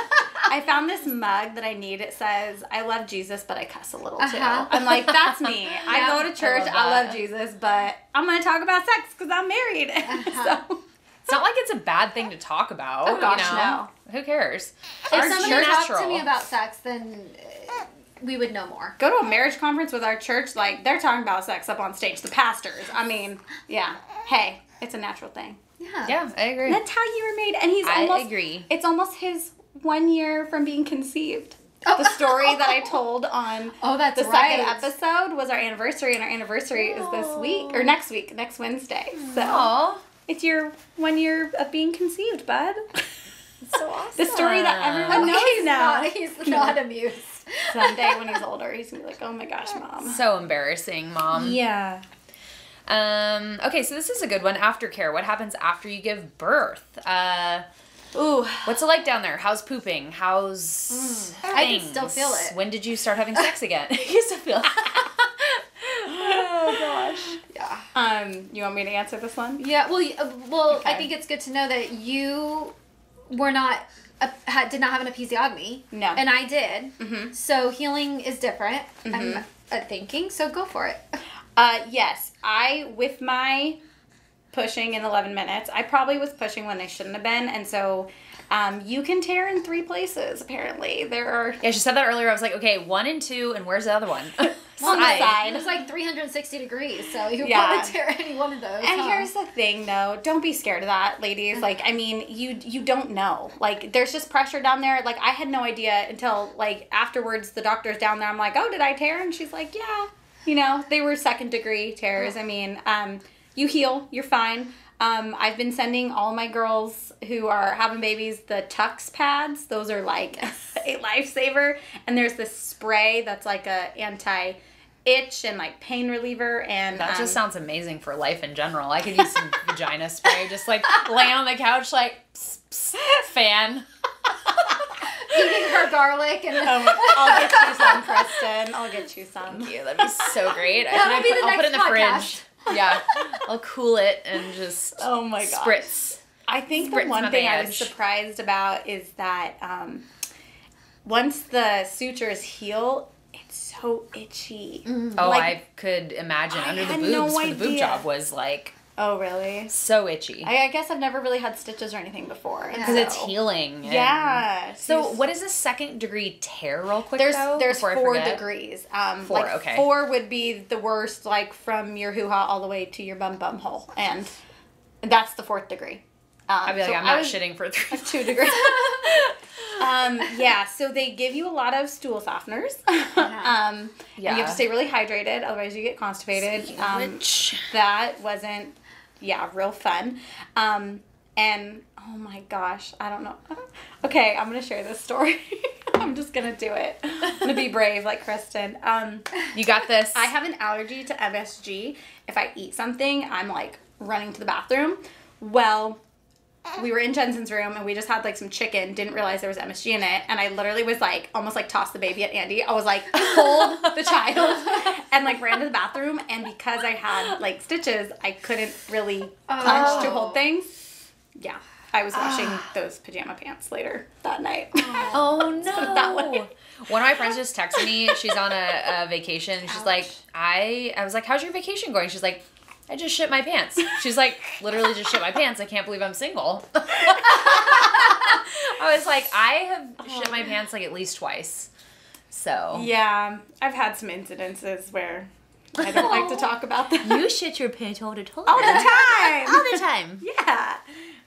I found this mug that I need. It says, I love Jesus, but I cuss a little too. Uh-huh. I'm like, that's me. Yeah. I go to church. I love, I love Jesus, but I'm going to talk about sex because I'm married. Uh-huh. So. It's not like it's a bad thing to talk about. Oh, gosh, you know? No. Who cares? If Our somebody talked to me about sex, then... Uh, we would know more. Go to a marriage conference with our church, like, they're talking about sex up on stage. The pastors. I mean, yeah. Hey, it's a natural thing. Yeah. Yeah, I agree. That's how you were made. And he's I almost... I agree. It's almost his one year from being conceived. The story that I told on oh, that's the right. second episode was our anniversary, and our anniversary oh. is this week, or next week, next Wednesday. So Aww. It's your one year of being conceived, bud. It's so awesome. The story that everyone knows he's now. Not, he's not amused. Someday when he's older, he's going to be like, oh my gosh, Mom. So embarrassing, Mom. Yeah. Um. Okay, so this is a good one. Aftercare. What happens after you give birth? Uh... Ooh, what's it like down there? How's pooping? How's mm, I can still feel it. When did you start having sex again? I used to feel it. Oh, gosh. Yeah. Um, you want me to answer this one? Yeah, well, uh, well, okay. I think it's good to know that you were not, uh, had, did not have an episiotomy. No. And I did. Mm-hmm. So healing is different, mm-hmm. I'm uh, thinking, so go for it. Uh, yes. I, with my... pushing in eleven minutes. I probably was pushing when I shouldn't have been, and so um, you can tear in three places, apparently. There are... Yeah, she said that earlier. I was like, okay, one and two, and where's the other one? On side. The side. It's like three hundred sixty degrees, so you yeah. probably tear any one of those. And huh? here's the thing, though. Don't be scared of that, ladies. Like, I mean, you you don't know. Like, there's just pressure down there. Like, I had no idea until, like, afterwards the doctor's down there. I'm like, oh, did I tear? And she's like, yeah. You know, they were second-degree tears. I mean, um... you heal. You're fine. Um, I've been sending all my girls who are having babies the Tucks pads. Those are like a lifesaver. And there's this spray that's like a anti-itch and like pain reliever. And that um, just sounds amazing for life in general. I could use some vagina spray. Just like laying on the couch like pss, pss, fan. Eating her garlic and um, I'll get you some, Kristen. I'll get you some. Thank you. That'd be so great. That I would be put, the next I'll put it in the podcast. Fridge. Yeah, I'll cool it and just oh my gosh. Spritz. I think spritz the one thing I was surprised about is that um, once the sutures heal, it's so itchy. Mm. Oh, like, I could imagine I under the boobs no for the boob job was like... Oh, really? So itchy. I, I guess I've never really had stitches or anything before. Because yeah. so. It's healing. Yeah. So what is a second degree tear real quick, There's, though, there's four degrees. Um, four, like okay. Four would be the worst, like from your hoo-ha all the way to your bum-bum hole. And that's the fourth degree. Um, I'd be like, so I'm not I shitting for three. Two degrees. um, yeah, so they give you a lot of stool softeners. Yeah. um, yeah. You have to stay really hydrated, otherwise you get constipated. Um, that wasn't... Yeah, real fun. Um, and, oh my gosh, I don't know. Okay, I'm going to share this story. I'm just going to do it. I'm going to be brave like Kristen. Um, you got this. I have an allergy to M S G. If I eat something, I'm like running to the bathroom. Well, we were in Jensen's room and we just had like some chicken, didn't realize there was M S G in it. And I literally was like, almost like tossed the baby at Andy. I was like, hold the child and like ran to the bathroom. And because I had like stitches, I couldn't really clench oh. to hold things. Yeah. I was washing uh. those pajama pants later that night. Oh, no. So that way. One of my friends just texted me. She's on a, a vacation. She's Ouch. Like, I, I was like, how's your vacation going? She's like, I just shit my pants. She's like, literally just shit my pants. I can't believe I'm single. I was like, I have shit my pants like at least twice. So. Yeah. I've had some incidences where I don't like to talk about them. You shit your pants all the time. All the time. all the time. Yeah.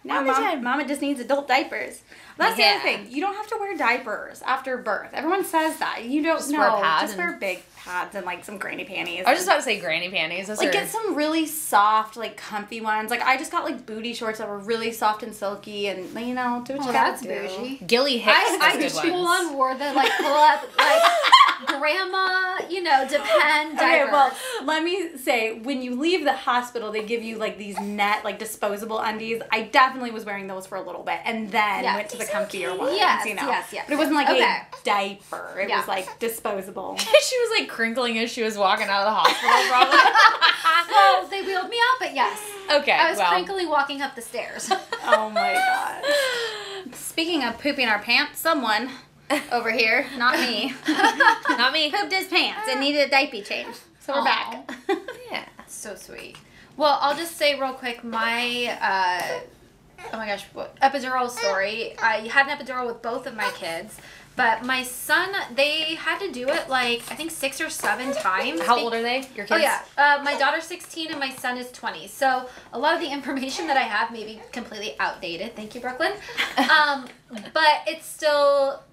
Now all the mom, time. Mama just needs adult diapers. That's yeah. the other thing. You don't have to wear diapers after birth. Everyone says that. You don't just know. Wear pads just wear big pads and like some granny panties. I was just about to say granny panties. Those like are... get some really soft, like comfy ones. Like I just got like booty shorts that were really soft and silky, and you know, do what oh, you gotta do. That's bougie. Gilly Hicks. I just full on wore the like pull up like grandma, you know, depend. Okay, diaper. Well, let me say when you leave the hospital, they give you like these net like disposable undies. I definitely was wearing those for a little bit, and then yeah. went to the comfier ones, yes, you know. Yes, yes. But it wasn't like okay. a diaper. It yeah. was like disposable. She was like crinkling as she was walking out of the hospital, probably. Well, they wheeled me out, but yes. Okay. I was well. crinkly walking up the stairs. Oh my god. Speaking of pooping our pants, someone over here, not me, not me, pooped his pants and needed a diaper change. So we're Aww. Back. Yeah. So sweet. Well, I'll just say real quick, my, uh, oh my gosh, what epidural story. I had an epidural with both of my kids, but my son, they had to do it like, I think six or seven times. How old are they, your kids? Oh yeah, uh, my daughter's sixteen and my son is twenty. So a lot of the information that I have may be completely outdated. Thank you, Brooklyn. Um, but it's still,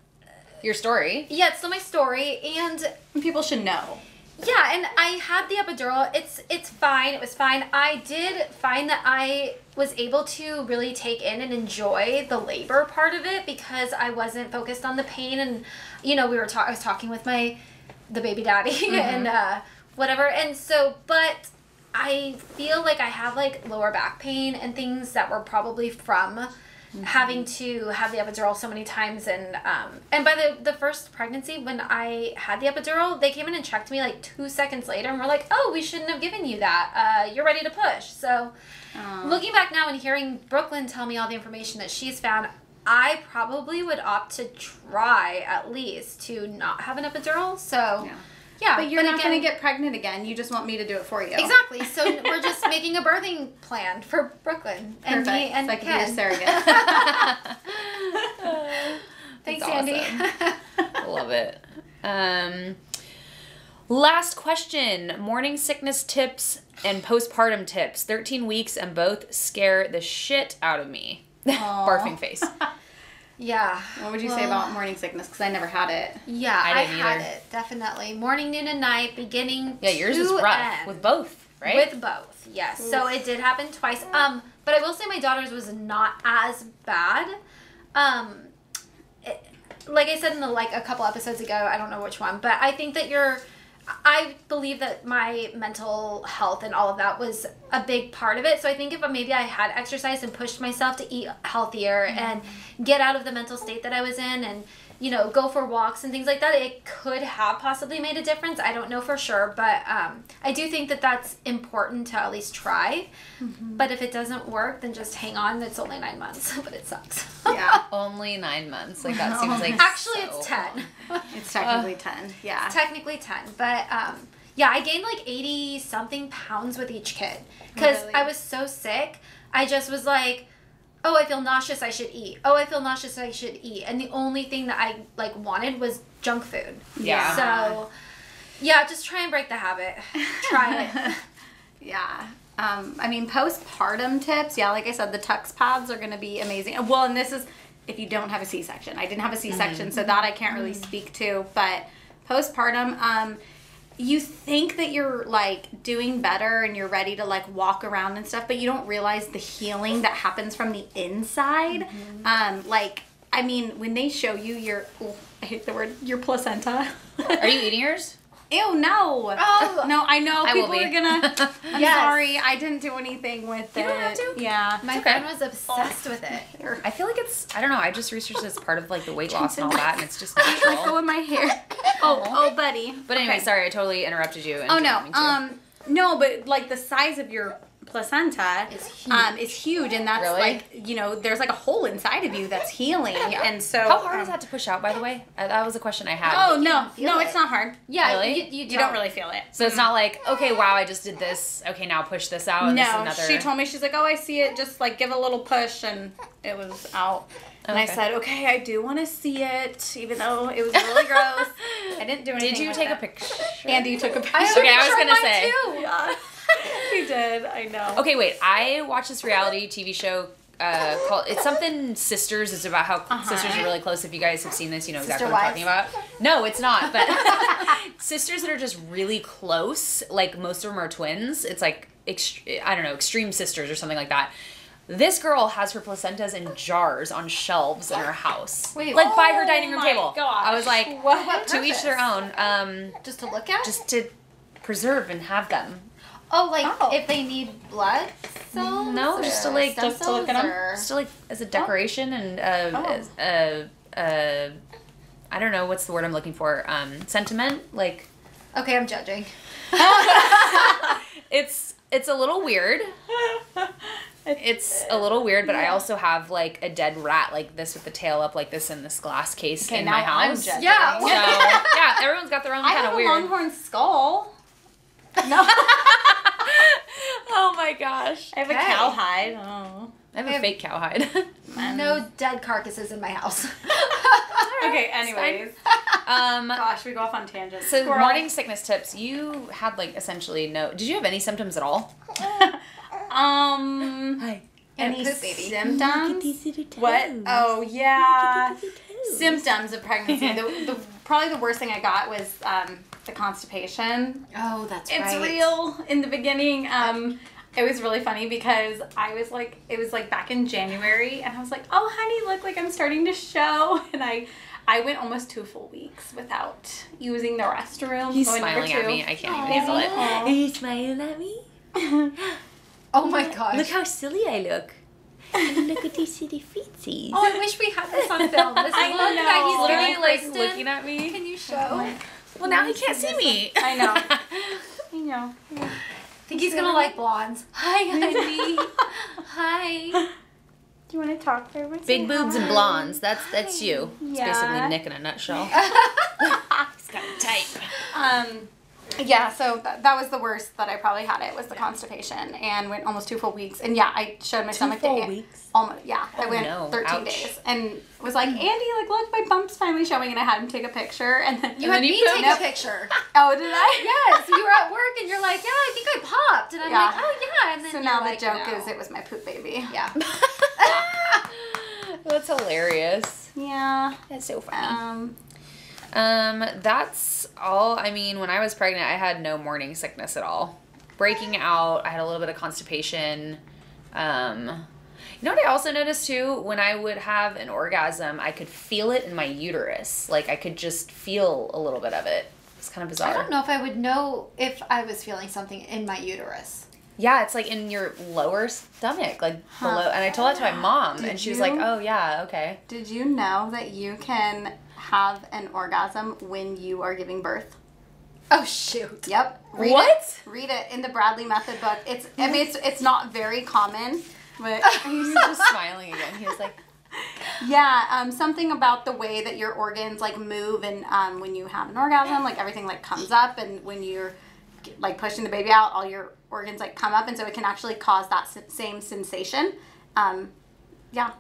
Your story. Yeah, it's still my story, and people should know. Yeah, and I had the epidural. It's it's fine. It was fine. I did find that I was able to really take in and enjoy the labor part of it because I wasn't focused on the pain. And you know, we were talking. I was talking with my the baby daddy mm-hmm. and uh, whatever. And so, but I feel like I have like lower back pain and things that were probably from. Mm-hmm. Having to have the epidural so many times, and um, and by the the first pregnancy when I had the epidural, they came in and checked me like two seconds later, and were like, "Oh, we shouldn't have given you that. Uh, you're ready to push." So, aww. Looking back now and hearing Brooklyn tell me all the information that she's found, I probably would opt to try at least to not have an epidural. So. Yeah. Yeah, but you're but not again, going to get pregnant again. You just want me to do it for you. Exactly. So we're just making a birthing plan for Brooklyn and perfect. Me and so I can be a surrogate. uh, Thanks, awesome. Andy. I love it. Um, last question: morning sickness tips and postpartum tips. Thirteen weeks, and both scare the shit out of me. Barfing face. Yeah. What would you well, say about morning sickness? Because I never had it. Yeah, I, didn't I had either. It, definitely. Morning, noon, and night, beginning yeah, yours is rough. With both, right? With both, yes. Oof. So it did happen twice. Um, But I will say my daughter's was not as bad. Um, it, Like I said in the, like a couple episodes ago, I don't know which one, but I think that you're, I believe that my mental health and all of that was a big part of it. So I think if maybe I had exercised and pushed myself to eat healthier mm-hmm. and get out of the mental state that I was in and, you know, go for walks and things like that, it could have possibly made a difference. I don't know for sure, but um, I do think that that's important to at least try. Mm-hmm. But if it doesn't work, then just hang on. It's only nine months, but it sucks. Yeah, only nine months. Like that seems like actually so it's ten. It's technically uh, ten. Yeah, it's technically ten. But um, yeah, I gained like eighty something pounds with each kid because really? I was so sick. I just was like. Oh, I feel nauseous, I should eat. Oh, I feel nauseous, I should eat. And the only thing that I, like, wanted was junk food. Yeah. So, yeah, just try and break the habit. Try it. Yeah. Um, I mean, postpartum tips, yeah, like I said, the Tucks pads are going to be amazing. Well, and this is if you don't have a C-section. I didn't have a C-section, mm-hmm. so that I can't really mm-hmm. speak to. But postpartum, um... you think that you're like doing better and you're ready to like walk around and stuff, but you don't realize the healing that happens from the inside. Mm-hmm. Um, like, I mean, when they show you your, oh, I hate the word, your placenta. Are you eating yours? Ew, no. Oh. No, I know. I people are gonna, I'm yes. sorry. I didn't do anything with you it. You don't have to? Yeah. My okay. friend was obsessed oh. with it. I feel like it's, I don't know. I just researched this part of like the weight Jensen loss and all that and it's just natural. Let go of my hair. Oh, oh, buddy. But anyway, okay. sorry. I totally interrupted you. Oh, no. Um, no, but like the size of your placenta is huge. Um, is huge and that's really? Like, you know, there's like a hole inside of you that's healing. Yeah. And so. How hard um, is that to push out, by the way? Uh, that was a question I had. Oh, no. No, it. It's not hard. Yeah. Really? You, you, don't. you don't really feel it. So it's not like, okay, wow, I just did this. Okay, now push this out. And no. This another... She told me, she's like, oh, I see it. Just like give a little push and it was out. And okay. I said, okay, I do want to see it, even though it was really gross. I didn't do anything Did you with take it. A picture? Andy, you took a picture. I okay, I was going to say. Too. Yeah. You did, I know. Okay, wait. I watched this reality T V show uh, called, it's something Sisters. It's about how uh-huh. sisters are really close. If you guys have seen this, you know Sister exactly what I'm talking about. No, it's not. But sisters that are just really close, like most of them are twins. It's like, ext- I don't know, extreme sisters or something like that. This girl has her placentas in jars on shelves in her house. Wait, like by her dining room oh my table. Gosh. I was like, what, what to purpose? Each their own. Um, just to look at? Just to preserve and have them. Oh, like oh. if they need blood cells? No, just to like, just to look at them. Or... Just to like, as a decoration and uh, oh. as a, uh, I don't know, what's the word I'm looking for? Um, sentiment? Like. Okay, I'm judging. it's It's a little weird. It's a little weird, but yeah. I also have like a dead rat like this with the tail up like this in this glass case okay, in now my house. I'm yeah. So, yeah, everyone's got their own kind of weird. I have a longhorn skull. No. Oh my gosh. I have okay. a cowhide. Oh. I have I a have... fake cowhide. No dead carcasses in my house. Okay, anyways. Um, Gosh, we go off on tangents. So Squirrel. Morning sickness tips. You had like essentially no... Did you have any symptoms at all? Um, Hi. Any symptoms? What? Oh, yeah. symptoms of pregnancy. the, the, probably the worst thing I got was um, the constipation. Oh, that's it's right. It's real in the beginning. Um, it was really funny because I was like, it was like back in January, and I was like, oh, honey, look, like I'm starting to show. And I I went almost two full weeks without using the restroom. He's smiling at me. I can't Aww. even handle it. Aww. Are you smiling at me? Oh my gosh. Look how silly I look. And look at these silly feetsies. Oh, I wish we had this on film. This I look know. that he's literally like Kristen, looking at me. Can you show? Oh well, now he can't see me. I know. I know. Yeah. I think he's going to like blondes. Hi, honey. Hi. Do you want to talk for a minute? Big boobs and blondes. That's that's you. It's yeah. basically Nick in a nutshell. He's got a type. Um, yeah, so th that was the worst that I probably had. It was the constipation, and went almost two full weeks. And yeah, I showed my two stomach. Two full weeks. Almost. Yeah, oh, I went no. thirteen Ouch. days, and was like, Andy, like look, my bump's finally showing, and I had him take a picture, and then you and had then me take nope. a picture. Oh, did I? Yes, you were at work, and you're like, yeah, I think I popped, and I'm yeah. like, oh yeah, and then so now the like, joke no. is it was my poop baby. Yeah. That's hilarious. Yeah. That's so funny. Um, um, that's all. I mean, when I was pregnant, I had no morning sickness at all. Breaking out, I had a little bit of constipation. Um, you know what I also noticed, too? When I would have an orgasm, I could feel it in my uterus. Like, I could just feel a little bit of it. It's kind of bizarre. I don't know if I would know if I was feeling something in my uterus. Yeah, it's like in your lower stomach, like huh. below. And I told that to my mom, Did and she was you, like, oh, yeah, okay. Did you know that you can have an orgasm when you are giving birth? Oh, shoot. Yep. Read what? It. Read it in the Bradley Method book. It's, I mean, it's, it's not very common, but he's just smiling again. He was like... Yeah, um, something about the way that your organs, like, move, and um, when you have an orgasm, like, everything, like, comes up, and when you're... like pushing the baby out, all your organs like come up, and so it can actually cause that same sensation. Um, yeah,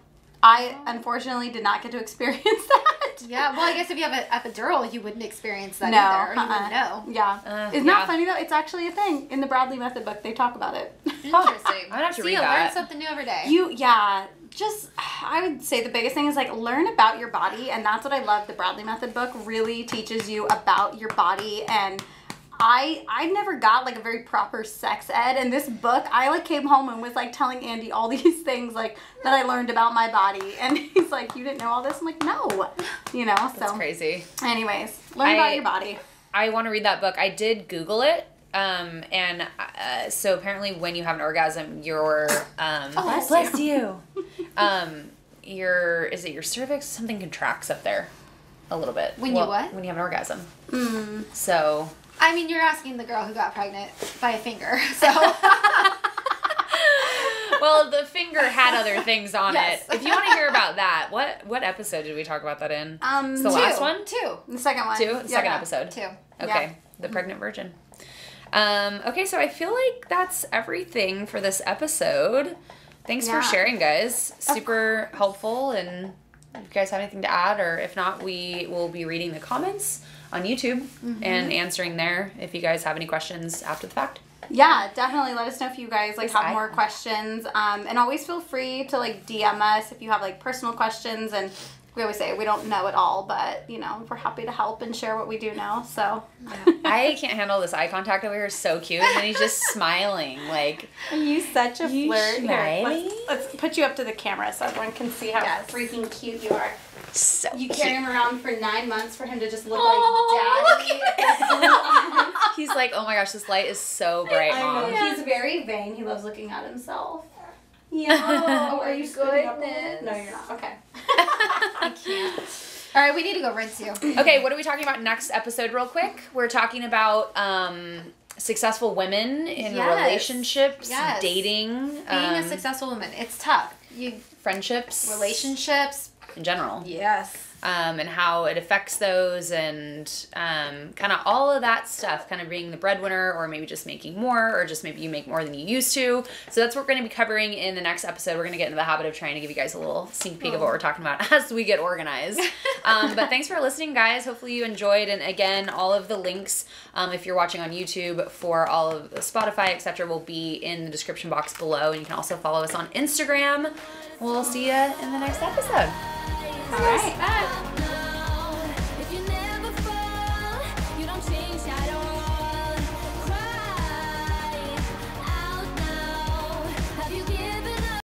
I oh. unfortunately did not get to experience that. Yeah, well, I guess if you have an epidural, you wouldn't experience that no, either. Or uh-uh. you wouldn't know. Yeah, uh, it's not yeah. funny though. It's actually a thing in the Bradley Method book. They talk about it. Interesting. I would have to See, read that. Learn something new every day. You yeah. Just, I would say the biggest thing is like learn about your body, and that's what I love. The Bradley Method book really teaches you about your body and. I I never got like a very proper sex ed, and this book I like came home and was like telling Andy all these things like that I learned about my body, and he's like, you didn't know all this? I'm like, no, you know. So that's crazy. Anyways, learn I, about your body. I want to read that book. I did Google it, um, and uh, so apparently when you have an orgasm, your um, oh bless you, um, your is it your cervix? Something contracts up there, a little bit. When well, you what? When you have an orgasm. Mm. So. I mean, you're asking the girl who got pregnant by a finger, so. Well, the finger had other things on yes. it. If you want to hear about that, what what episode did we talk about that in? Um, it's the two. last one? Two. The second one. Two? The yeah, second yeah. episode. Two. Okay. Yeah. The Pregnant Virgin. Um, okay, so I feel like that's everything for this episode. Thanks yeah. for sharing, guys. Super helpful, and if you guys have anything to add, or if not, we will be reading the comments on YouTube mm-hmm. and answering there if you guys have any questions after the fact. Yeah, definitely let us know if you guys like have more questions, um, and always feel free to like D M us if you have like personal questions, and we always say we don't know it all, but you know, we're happy to help and share what we do know, so. Yeah. I can't handle this eye contact over here, is so cute, and he's just smiling, like. Are you such a you flirt. Here, let's, let's put you up to the camera so everyone can see how yes. freaking cute you are. So you carry him around for nine months for him to just look oh, like daddy. Look he's like, oh my gosh, this light is so bright, Mom. I know. He's very vain. He loves looking at himself. Yeah. Oh, are you goodness. No, you're not. Okay. I can't. All right, we need to go rinse you. Okay, what are we talking about next episode real quick? We're talking about... um. successful women in yes. relationships, yes. dating. Being um, a successful woman. It's tough. You Friendships. Relationships. In general. Yes. Um, and how it affects those, and um, kind of all of that stuff. Kind of being the breadwinner, or maybe just making more, or just maybe you make more than you used to. So that's what we're going to be covering in the next episode. We're going to get into the habit of trying to give you guys a little sneak peek oh. of what we're talking about as we get organized. Um, but thanks for listening, guys. Hopefully you enjoyed. And again, all of the links, um, if you're watching on YouTube, for all of the Spotify, et cetera, will be in the description box below. And you can also follow us on Instagram. We'll see you in the next episode. All right. Bye.